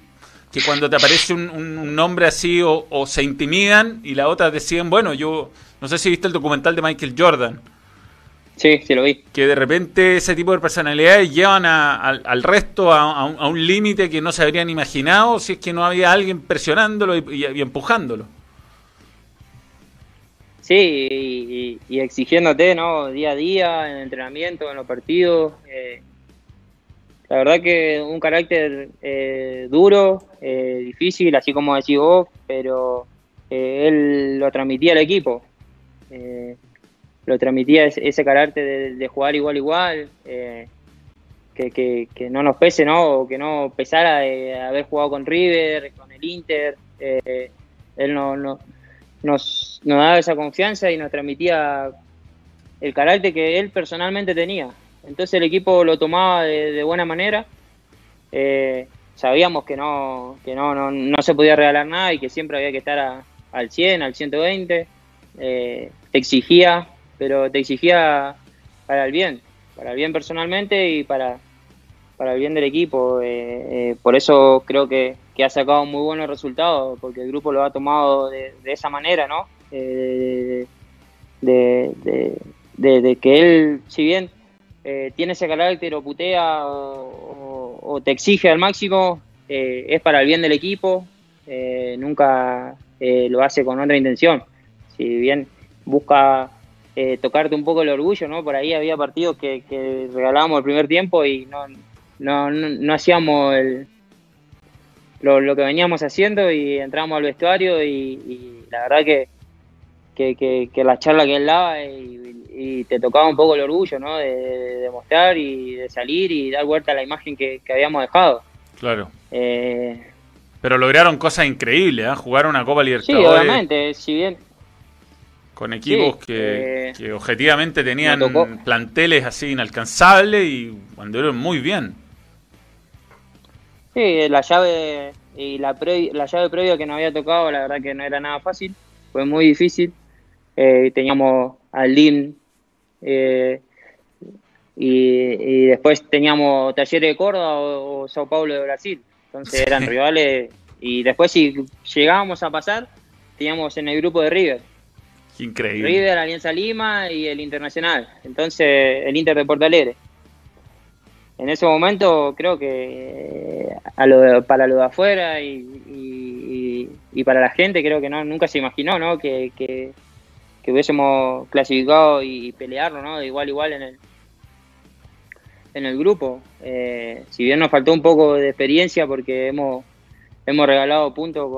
cuando te aparece un nombre así o se intimidan, y la otra deciden, bueno, yo no sé si viste el documental de Michael Jordan. Sí, lo vi. Que de repente ese tipo de personalidades llevan al resto a un límite que no se habrían imaginado si es que no había alguien presionándolo y empujándolo. Sí, y exigiéndote, ¿no? Día a día, en el entrenamiento, en los partidos. La verdad que un carácter duro, difícil, así como decís vos, pero él lo transmitía al equipo. Lo transmitía ese carácter de jugar igual, que no nos pese, ¿no? O que no pesara de haber jugado con River, con el Inter. Él nos daba esa confianza y nos transmitía el carácter que él personalmente tenía. Entonces el equipo lo tomaba de buena manera. Sabíamos que no se podía regalar nada, y que siempre había que estar al 100, al 120. Te exigía, pero te exigía para el bien personalmente y para el bien del equipo. Por eso creo que ha sacado muy buenos resultados, porque el grupo lo ha tomado de esa manera, ¿no? De que él, si bien tiene ese carácter o putea o te exige al máximo, es para el bien del equipo, nunca lo hace con otra intención, si bien busca tocarte un poco el orgullo, ¿no? Por ahí había partidos que regalábamos el primer tiempo y no hacíamos lo que veníamos haciendo y entramos al vestuario y la verdad que la charla que él daba y te tocaba un poco el orgullo, ¿no? De mostrar y de salir y dar vuelta a la imagen que habíamos dejado. Claro. Pero lograron cosas increíbles, ¿eh? Jugar una Copa Libertadores. Sí, obviamente, si bien... Con equipos sí, que objetivamente tenían planteles así inalcanzables y anduvieron muy bien. Sí, la llave y la llave previa que nos había tocado, la verdad que no era nada fácil, fue muy difícil. Teníamos al DIN y después teníamos Talleres de Córdoba o Sao Paulo de Brasil. Entonces eran rivales y después si llegábamos a pasar, teníamos en el grupo de River. Increíble. River, Alianza Lima y el Internacional. Entonces, el Inter de Porto Alegre. En ese momento, creo que para lo de afuera y para la gente, creo que nunca se imaginó, ¿no? que hubiésemos clasificado y pelearlo, ¿no? De igual a igual en el grupo. Si bien nos faltó un poco de experiencia porque hemos regalado puntos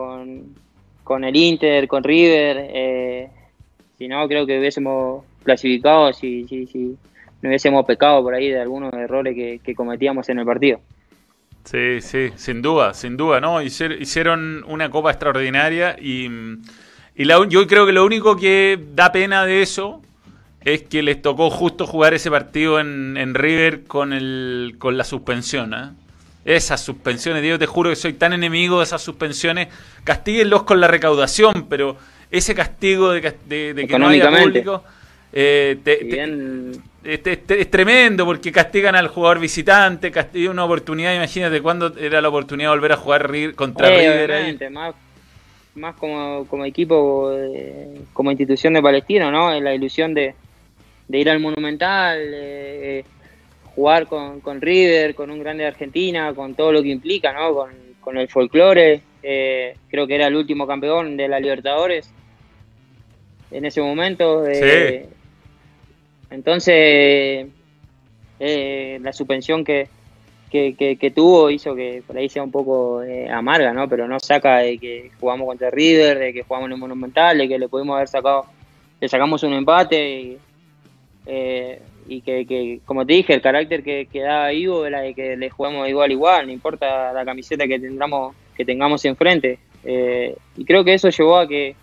con el Inter, con River... Si no, creo que hubiésemos clasificado si no hubiésemos pecado por ahí de algunos errores que cometíamos en el partido. Sí, sí, sin duda, ¿no? Hicieron una copa extraordinaria y yo creo que lo único que da pena de eso es que les tocó justo jugar ese partido en River con la suspensión, ¿eh? Esas suspensiones, Dios, te juro que soy tan enemigo de esas suspensiones. Castíguenlos con la recaudación, pero... Ese castigo de que no haya público es tremendo porque castigan al jugador visitante, castigan una oportunidad, imagínate cuándo era la oportunidad de volver a jugar contra River ahí. Más como equipo, como institución de Palestino, ¿no? La ilusión de ir al Monumental, jugar con River, con un grande de Argentina, con todo lo que implica, ¿no? Con el folclore. Creo que era el último campeón de la Libertadores en ese momento. Sí. Entonces, la suspensión que tuvo hizo que por ahí sea un poco amarga, ¿no? Pero no saca de que jugamos contra River, de que jugamos en el Monumental, de que le pudimos haber sacado, le sacamos un empate y que como te dije, el carácter que da Ivo era de que le jugamos igual, no importa la camiseta que tengamos enfrente, y creo que eso llevó a que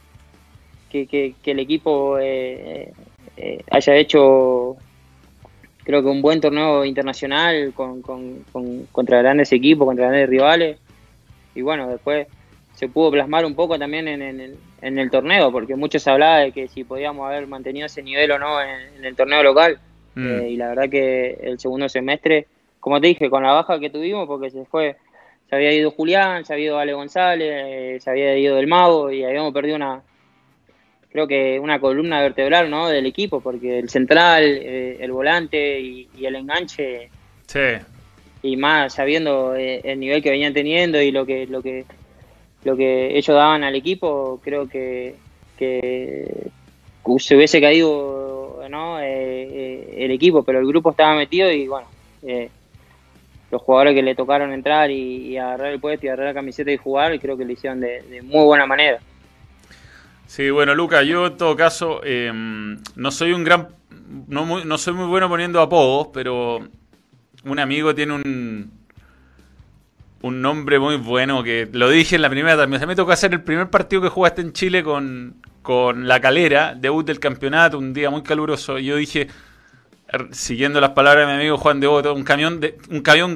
el equipo haya hecho, creo que un buen torneo internacional contra grandes equipos, contra grandes rivales, y bueno, después se pudo plasmar un poco también en el torneo, porque mucho se hablaba de que si podíamos haber mantenido ese nivel o no en el torneo local, y la verdad que el segundo semestre, como te dije, con la baja que tuvimos, porque se había ido Julián, se había ido Ale González, se había ido El Mago y habíamos perdido creo que una columna vertebral, ¿no? Del equipo, porque el central, el volante y el enganche, sí. Y más sabiendo el nivel que venían teniendo y lo que ellos daban al equipo, creo que se hubiese caído, ¿no? El equipo, pero el grupo estaba metido y bueno... los jugadores que le tocaron entrar y agarrar el puesto y agarrar la camiseta y jugar, creo que lo hicieron de muy buena manera. Sí, bueno, Lucas, yo en todo caso no soy muy bueno poniendo apodos, pero un amigo tiene un nombre muy bueno que lo dije en la primera también. O sea, me tocó hacer el primer partido que jugaste en Chile con La Calera, debut del campeonato, un día muy caluroso, y yo dije... Siguiendo las palabras de mi amigo Juan Devoto, un camión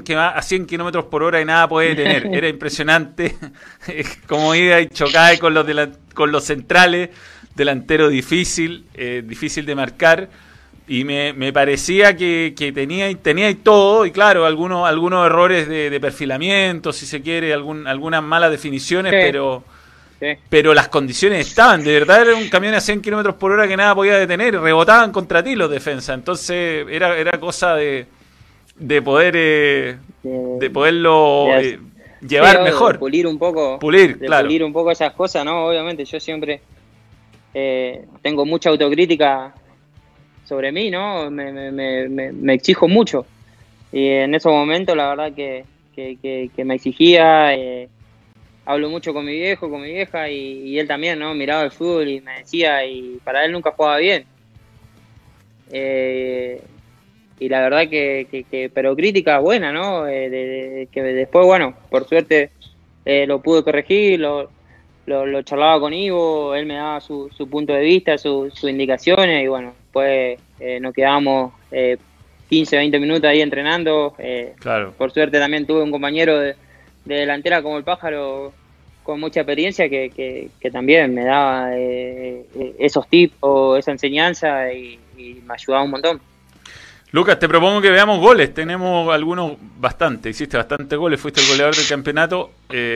que va a 100 kilómetros por hora y nada puede tener. Era impresionante como iba y chocaba con los centrales, delantero difícil de marcar. Y me parecía que tenía todo, y claro, algunos errores de perfilamiento, si se quiere, algunas malas definiciones, sí. Pero las condiciones estaban, de verdad era un camión a 100 kilómetros por hora que nada podía detener, rebotaban contra ti los defensas, entonces era cosa de poderlo llevar mejor. Pulir un poco esas cosas, ¿no? Obviamente yo siempre Tengo mucha autocrítica sobre mí, ¿no? Me exijo mucho. Y en esos momentos, la verdad que me exigía. Hablo mucho con mi viejo, con mi vieja, y él también, ¿no? Miraba el fútbol y me decía, y para él nunca jugaba bien. Y la verdad que pero crítica buena, ¿no? Que después, bueno, por suerte lo pude corregir, lo charlaba con Ivo, él me daba su punto de vista, sus indicaciones, y bueno, pues nos quedamos 15, 20 minutos ahí entrenando. Claro. Por suerte también tuve un compañero de delantera como el Pájaro, con mucha experiencia, que también me daba esos tips o esa enseñanza, y me ayudaba un montón. Lucas, te propongo que veamos goles. Tenemos algunos bastante. Hiciste bastante goles, fuiste el goleador del campeonato.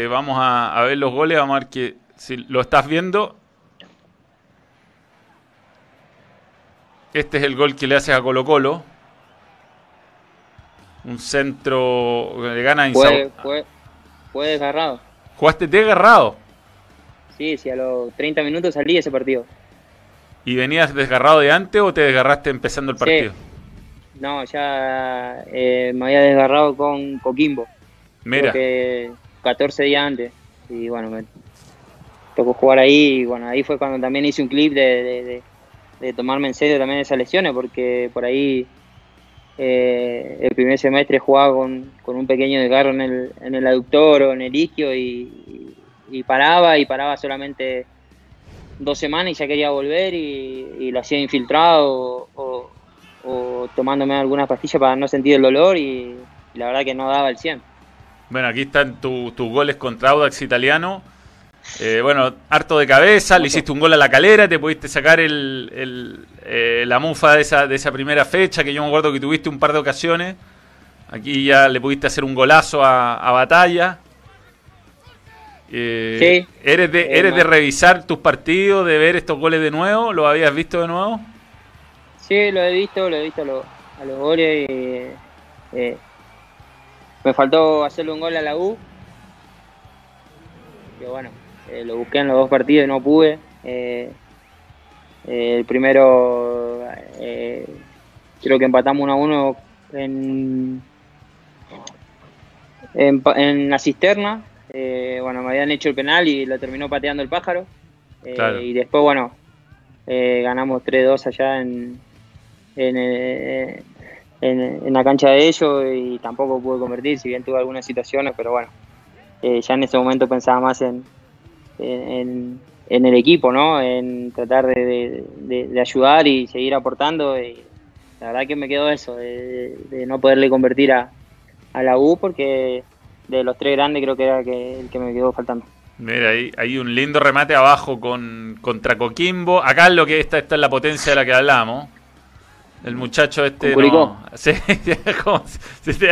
Vamos a ver los goles, vamos a ver que, si lo estás viendo. Este es el gol que le haces a Colo-Colo. Un centro que le gana Fue desgarrado. ¿Jugaste desgarrado? Sí, a los 30 minutos salí de ese partido. ¿Y venías desgarrado de antes o te desgarraste empezando el partido? Sí. No, ya me había desgarrado con Coquimbo. Mira. Creo que 14 días antes. Y bueno, me tocó jugar ahí. Y bueno, ahí fue cuando también hice un clip de tomarme en serio también esas lesiones, porque por ahí... el primer semestre jugaba con un pequeño desgarro en el aductor o en el isquio, y paraba solamente 2 semanas y ya quería volver, y lo hacía infiltrado o tomándome algunas pastillas para no sentir el dolor, y la verdad que no daba el 100. Bueno, aquí están tus goles contra Audax Italiano. Bueno, harto de cabeza, le hiciste un gol a La Calera, te pudiste sacar la mufa de esa primera fecha, que yo me acuerdo que tuviste un par de ocasiones. Aquí ya le pudiste hacer un golazo a Batalla. Sí. ¿Eres de revisar tus partidos, de ver estos goles de nuevo? ¿Los habías visto de nuevo? Sí, lo he visto a los goles. Me faltó hacerle un gol a la U. Pero bueno, lo busqué en los 2 partidos y no pude. El primero creo que empatamos 1-1 en la cisterna. Bueno, me habían hecho el penal y lo terminó pateando el Pájaro. Claro. Y después, bueno, ganamos 3-2 allá en la cancha de ellos, y tampoco pude convertir, si bien tuve algunas situaciones, pero bueno. Ya en ese momento pensaba más en el equipo, ¿no? En tratar de ayudar y seguir aportando. Y la verdad que me quedó eso, de no poderle convertir a la U, porque de los 3 grandes creo que era el que me quedó faltando. Mira, hay un lindo remate abajo contra Coquimbo. Acá es lo que esta es la potencia de la que hablamos. El muchacho este no. Sí,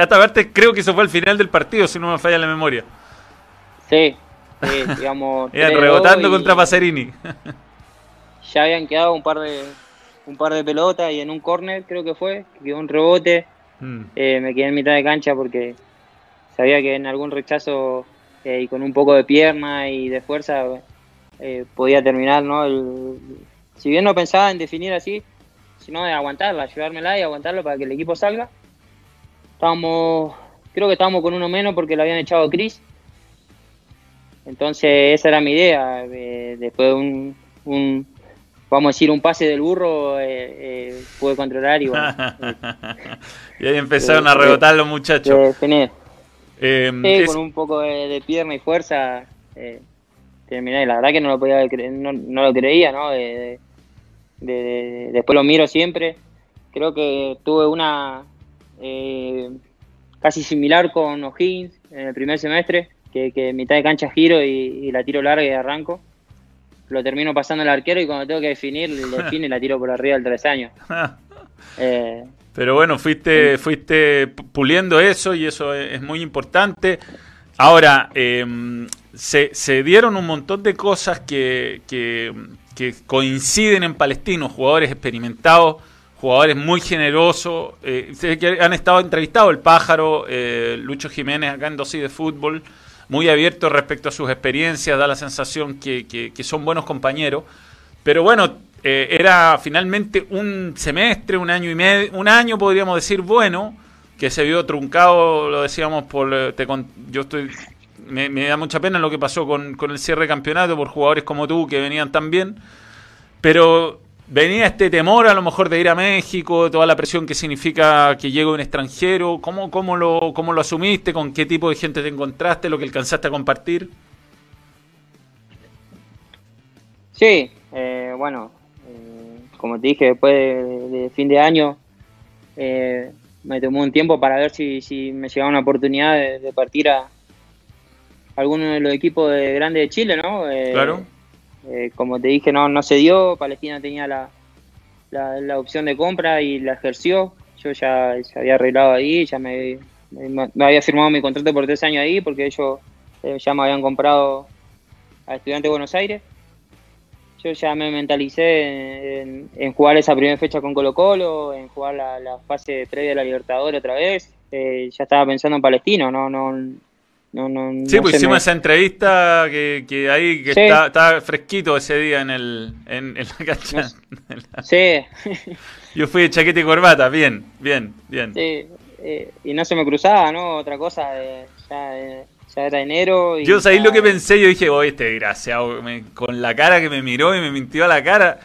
hasta verte, creo que eso fue al final del partido, si no me falla la memoria. Sí, digamos. Eran rebotando contra Passerini. Ya habían quedado un par de pelotas, y en un córner creo que fue, que quedó un rebote. Me quedé en mitad de cancha porque sabía que en algún rechazo y con un poco de pierna y de fuerza podía terminar, ¿no? Si bien no pensaba en definir así, sino de aguantarla, llevármela y aguantarlo para que el equipo salga. Creo que estábamos con 1 menos porque lo habían echado a Cris. Entonces esa era mi idea. Después de un pase del burro, pude controlar y bueno. Y ahí empezaron a rebotar los muchachos. Con un poco de pierna y fuerza terminé. La verdad que no lo creía, ¿no? Después lo miro siempre. Creo que tuve una casi similar con O'Higgins en el primer semestre, que en mitad de cancha giro y la tiro larga y arranco. Lo termino pasando al arquero, y cuando tengo que definir, le defino y la tiro por arriba del travesaño. Pero bueno, fuiste puliendo eso, y eso es muy importante. Ahora, se dieron un montón de cosas que coinciden en Palestino, jugadores experimentados, jugadores muy generosos, que han estado entrevistados, el Pájaro, Lucho Jiménez acá en Dosis de Fútbol, muy abierto respecto a sus experiencias, da la sensación que son buenos compañeros. Pero bueno, era finalmente un semestre, un año y medio, un año podríamos decir bueno, que se vio truncado, lo decíamos, me da mucha pena lo que pasó con el cierre de campeonato por jugadores como tú que venían tan bien, pero venía este temor a lo mejor de ir a México, toda la presión que significa que llegue un extranjero. ¿Cómo lo asumiste? ¿Con qué tipo de gente te encontraste? ¿Lo que alcanzaste a compartir? Sí, como te dije, después de fin de año me tomó un tiempo para ver si me llegaba una oportunidad de partir a alguno de los equipos grandes de Chile, ¿no? Claro. Como te dije, no se dio. Palestina tenía la opción de compra y la ejerció. Yo ya había arreglado ahí, ya me había firmado mi contrato por 3 años ahí, porque ellos ya me habían comprado a Estudiantes de Buenos Aires. Yo ya me mentalicé en jugar esa primera fecha con Colo-Colo, en jugar la fase previa de la Libertadores otra vez. Ya estaba pensando en Palestino, no. Sí, pues hicimos esa entrevista que ahí que sí. Estaba fresquito ese día en la cancha. Sí. Yo fui de chaqueta y corbata, bien. Sí, y no se me cruzaba, ¿no? Otra cosa, ya era enero. Y yo sabía lo que pensé, yo dije, oye, este desgraciado, con la cara que me miró y me mintió a la cara.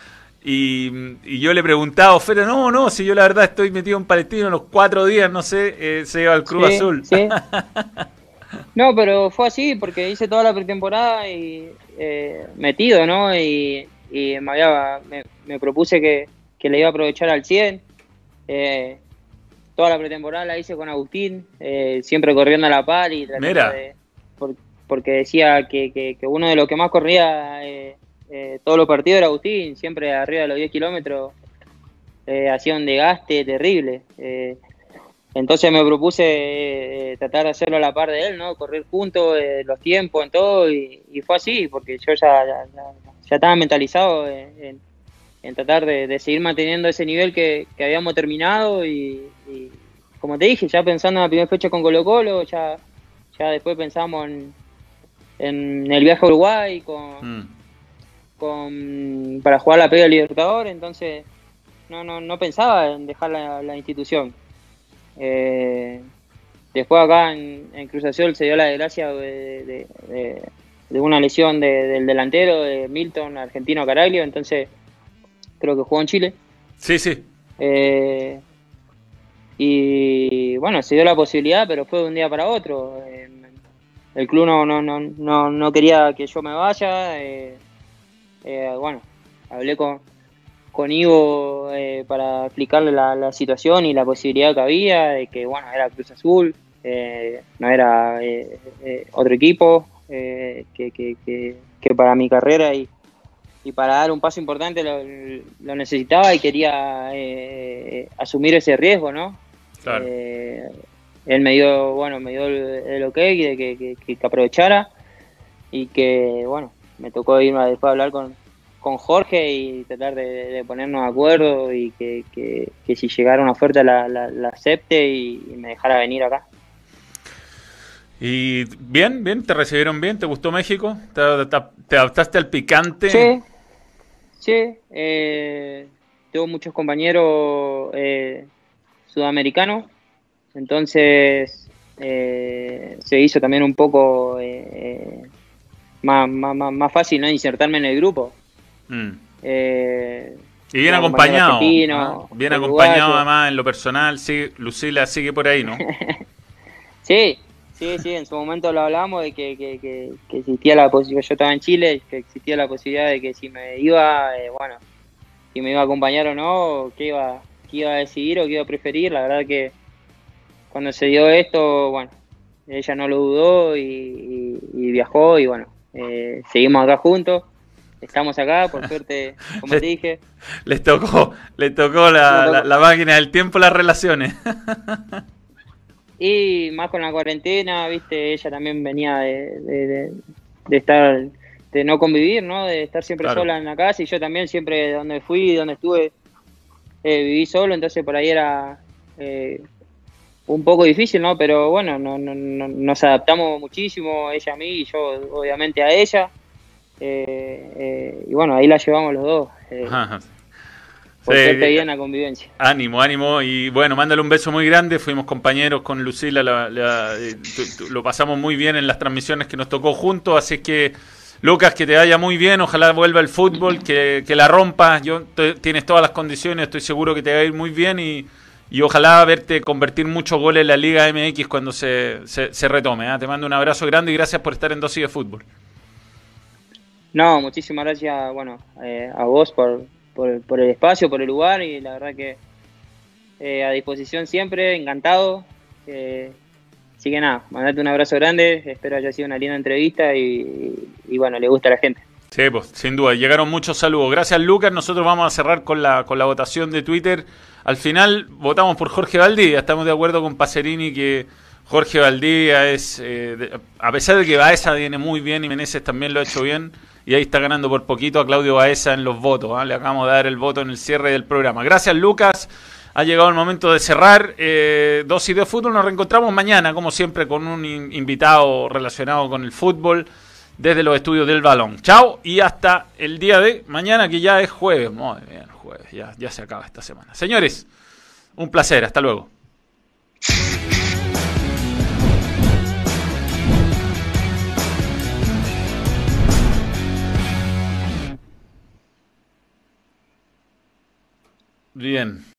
Y yo le preguntaba a Ofero, no, si yo la verdad estoy metido en Palestino los 4 días, no sé, se iba al Cruz Azul. Sí. No, pero fue así, porque hice toda la pretemporada y metido, ¿no? Y me propuse que le iba a aprovechar al 100. Toda la pretemporada la hice con Agustín, siempre corriendo a la par y tratando de... Porque decía que uno de los que más corría todos los partidos era Agustín, siempre arriba de los 10 kilómetros, hacía un desgaste terrible. Entonces me propuse tratar de hacerlo a la par de él, ¿no? Correr juntos, los tiempos, en todo, y fue así, porque yo ya estaba mentalizado en tratar de seguir manteniendo ese nivel que habíamos terminado, y como te dije, ya pensando en la primera fecha con Colo-Colo, ya después pensamos en el viaje a Uruguay para jugar la previa del Libertadores, entonces no pensaba en dejar la institución. Después acá en Cruz Azul se dio la desgracia de una lesión del delantero de Milton, argentino Caraglio, entonces creo que jugó en Chile. Sí. Y bueno, se dio la posibilidad, pero fue de un día para otro. El club no quería que yo me vaya. Hablé con Ivo para explicarle la situación y la posibilidad que había, de que bueno, era Cruz Azul, no era otro equipo, que para mi carrera y para dar un paso importante lo necesitaba y quería asumir ese riesgo, ¿no? Claro. Él me dio el ok de que aprovechara, y que bueno, me tocó irme después a hablar con Jorge y tratar de ponernos de acuerdo, y que si llegara una oferta la acepte y me dejara venir acá. ¿Y bien? ¿Te recibieron bien? ¿Te gustó México? ¿Te adaptaste al picante? Sí. Tengo muchos compañeros sudamericanos, entonces se hizo también un poco más fácil, ¿no?, insertarme en el grupo. Y bien acompañado, bien acompañado además en lo personal. Sí, Lucila sigue por ahí, ¿no? Sí, en su momento lo hablábamos de que existía la posibilidad, yo estaba en Chile, que existía la posibilidad de que si me iba, si me iba a acompañar o no, qué iba a decidir o qué iba a preferir. La verdad que cuando se dio esto, bueno, ella no lo dudó y viajó, y bueno, seguimos acá juntos. Estamos acá, por suerte, como te dije. Les tocó la máquina del tiempo, las relaciones. Y más con la cuarentena, viste, ella también venía de estar, de no convivir, ¿no? De estar siempre sola en la casa, y yo también siempre donde fui, donde estuve, viví solo, entonces por ahí era un poco difícil, ¿no? Pero bueno, nos adaptamos muchísimo, ella a mí y yo obviamente a ella. Y bueno, ahí la llevamos los dos. Por suerte bien la convivencia. Ánimo, ánimo. Y bueno, mándale un beso muy grande. Fuimos compañeros con Lucila. Lo pasamos muy bien en las transmisiones que nos tocó juntos. Así que, Lucas, que te vaya muy bien. Ojalá vuelva el fútbol, que la rompas. Tienes todas las condiciones. Estoy seguro que te va a ir muy bien. Y ojalá verte convertir muchos goles en la Liga MX cuando se retome. Te mando un abrazo grande y gracias por estar en Dosis de Fútbol. No, muchísimas gracias, bueno, a vos por el espacio, por el lugar, y la verdad que a disposición siempre, encantado. Así que nada, mandate un abrazo grande, espero haya sido una linda entrevista y bueno, le gusta a la gente. Sí, pues, sin duda, llegaron muchos saludos. Gracias, Lucas. Nosotros vamos a cerrar con la votación de Twitter. Al final votamos por Jorge Valdivia, estamos de acuerdo con Passerini que Jorge Valdivia es, a pesar de que Baeza viene muy bien y Meneses también lo ha hecho bien, y ahí está ganando por poquito a Claudio Baeza en los votos, le acabamos de dar el voto en el cierre del programa. Gracias, Lucas, ha llegado el momento de cerrar Dosis de Fútbol. Nos reencontramos mañana, como siempre, con un invitado relacionado con el fútbol desde los estudios del Balón. Chao y hasta el día de mañana, que ya es jueves. Madre mía, jueves, ya se acaba esta semana. Señores, un placer, hasta luego. Bien.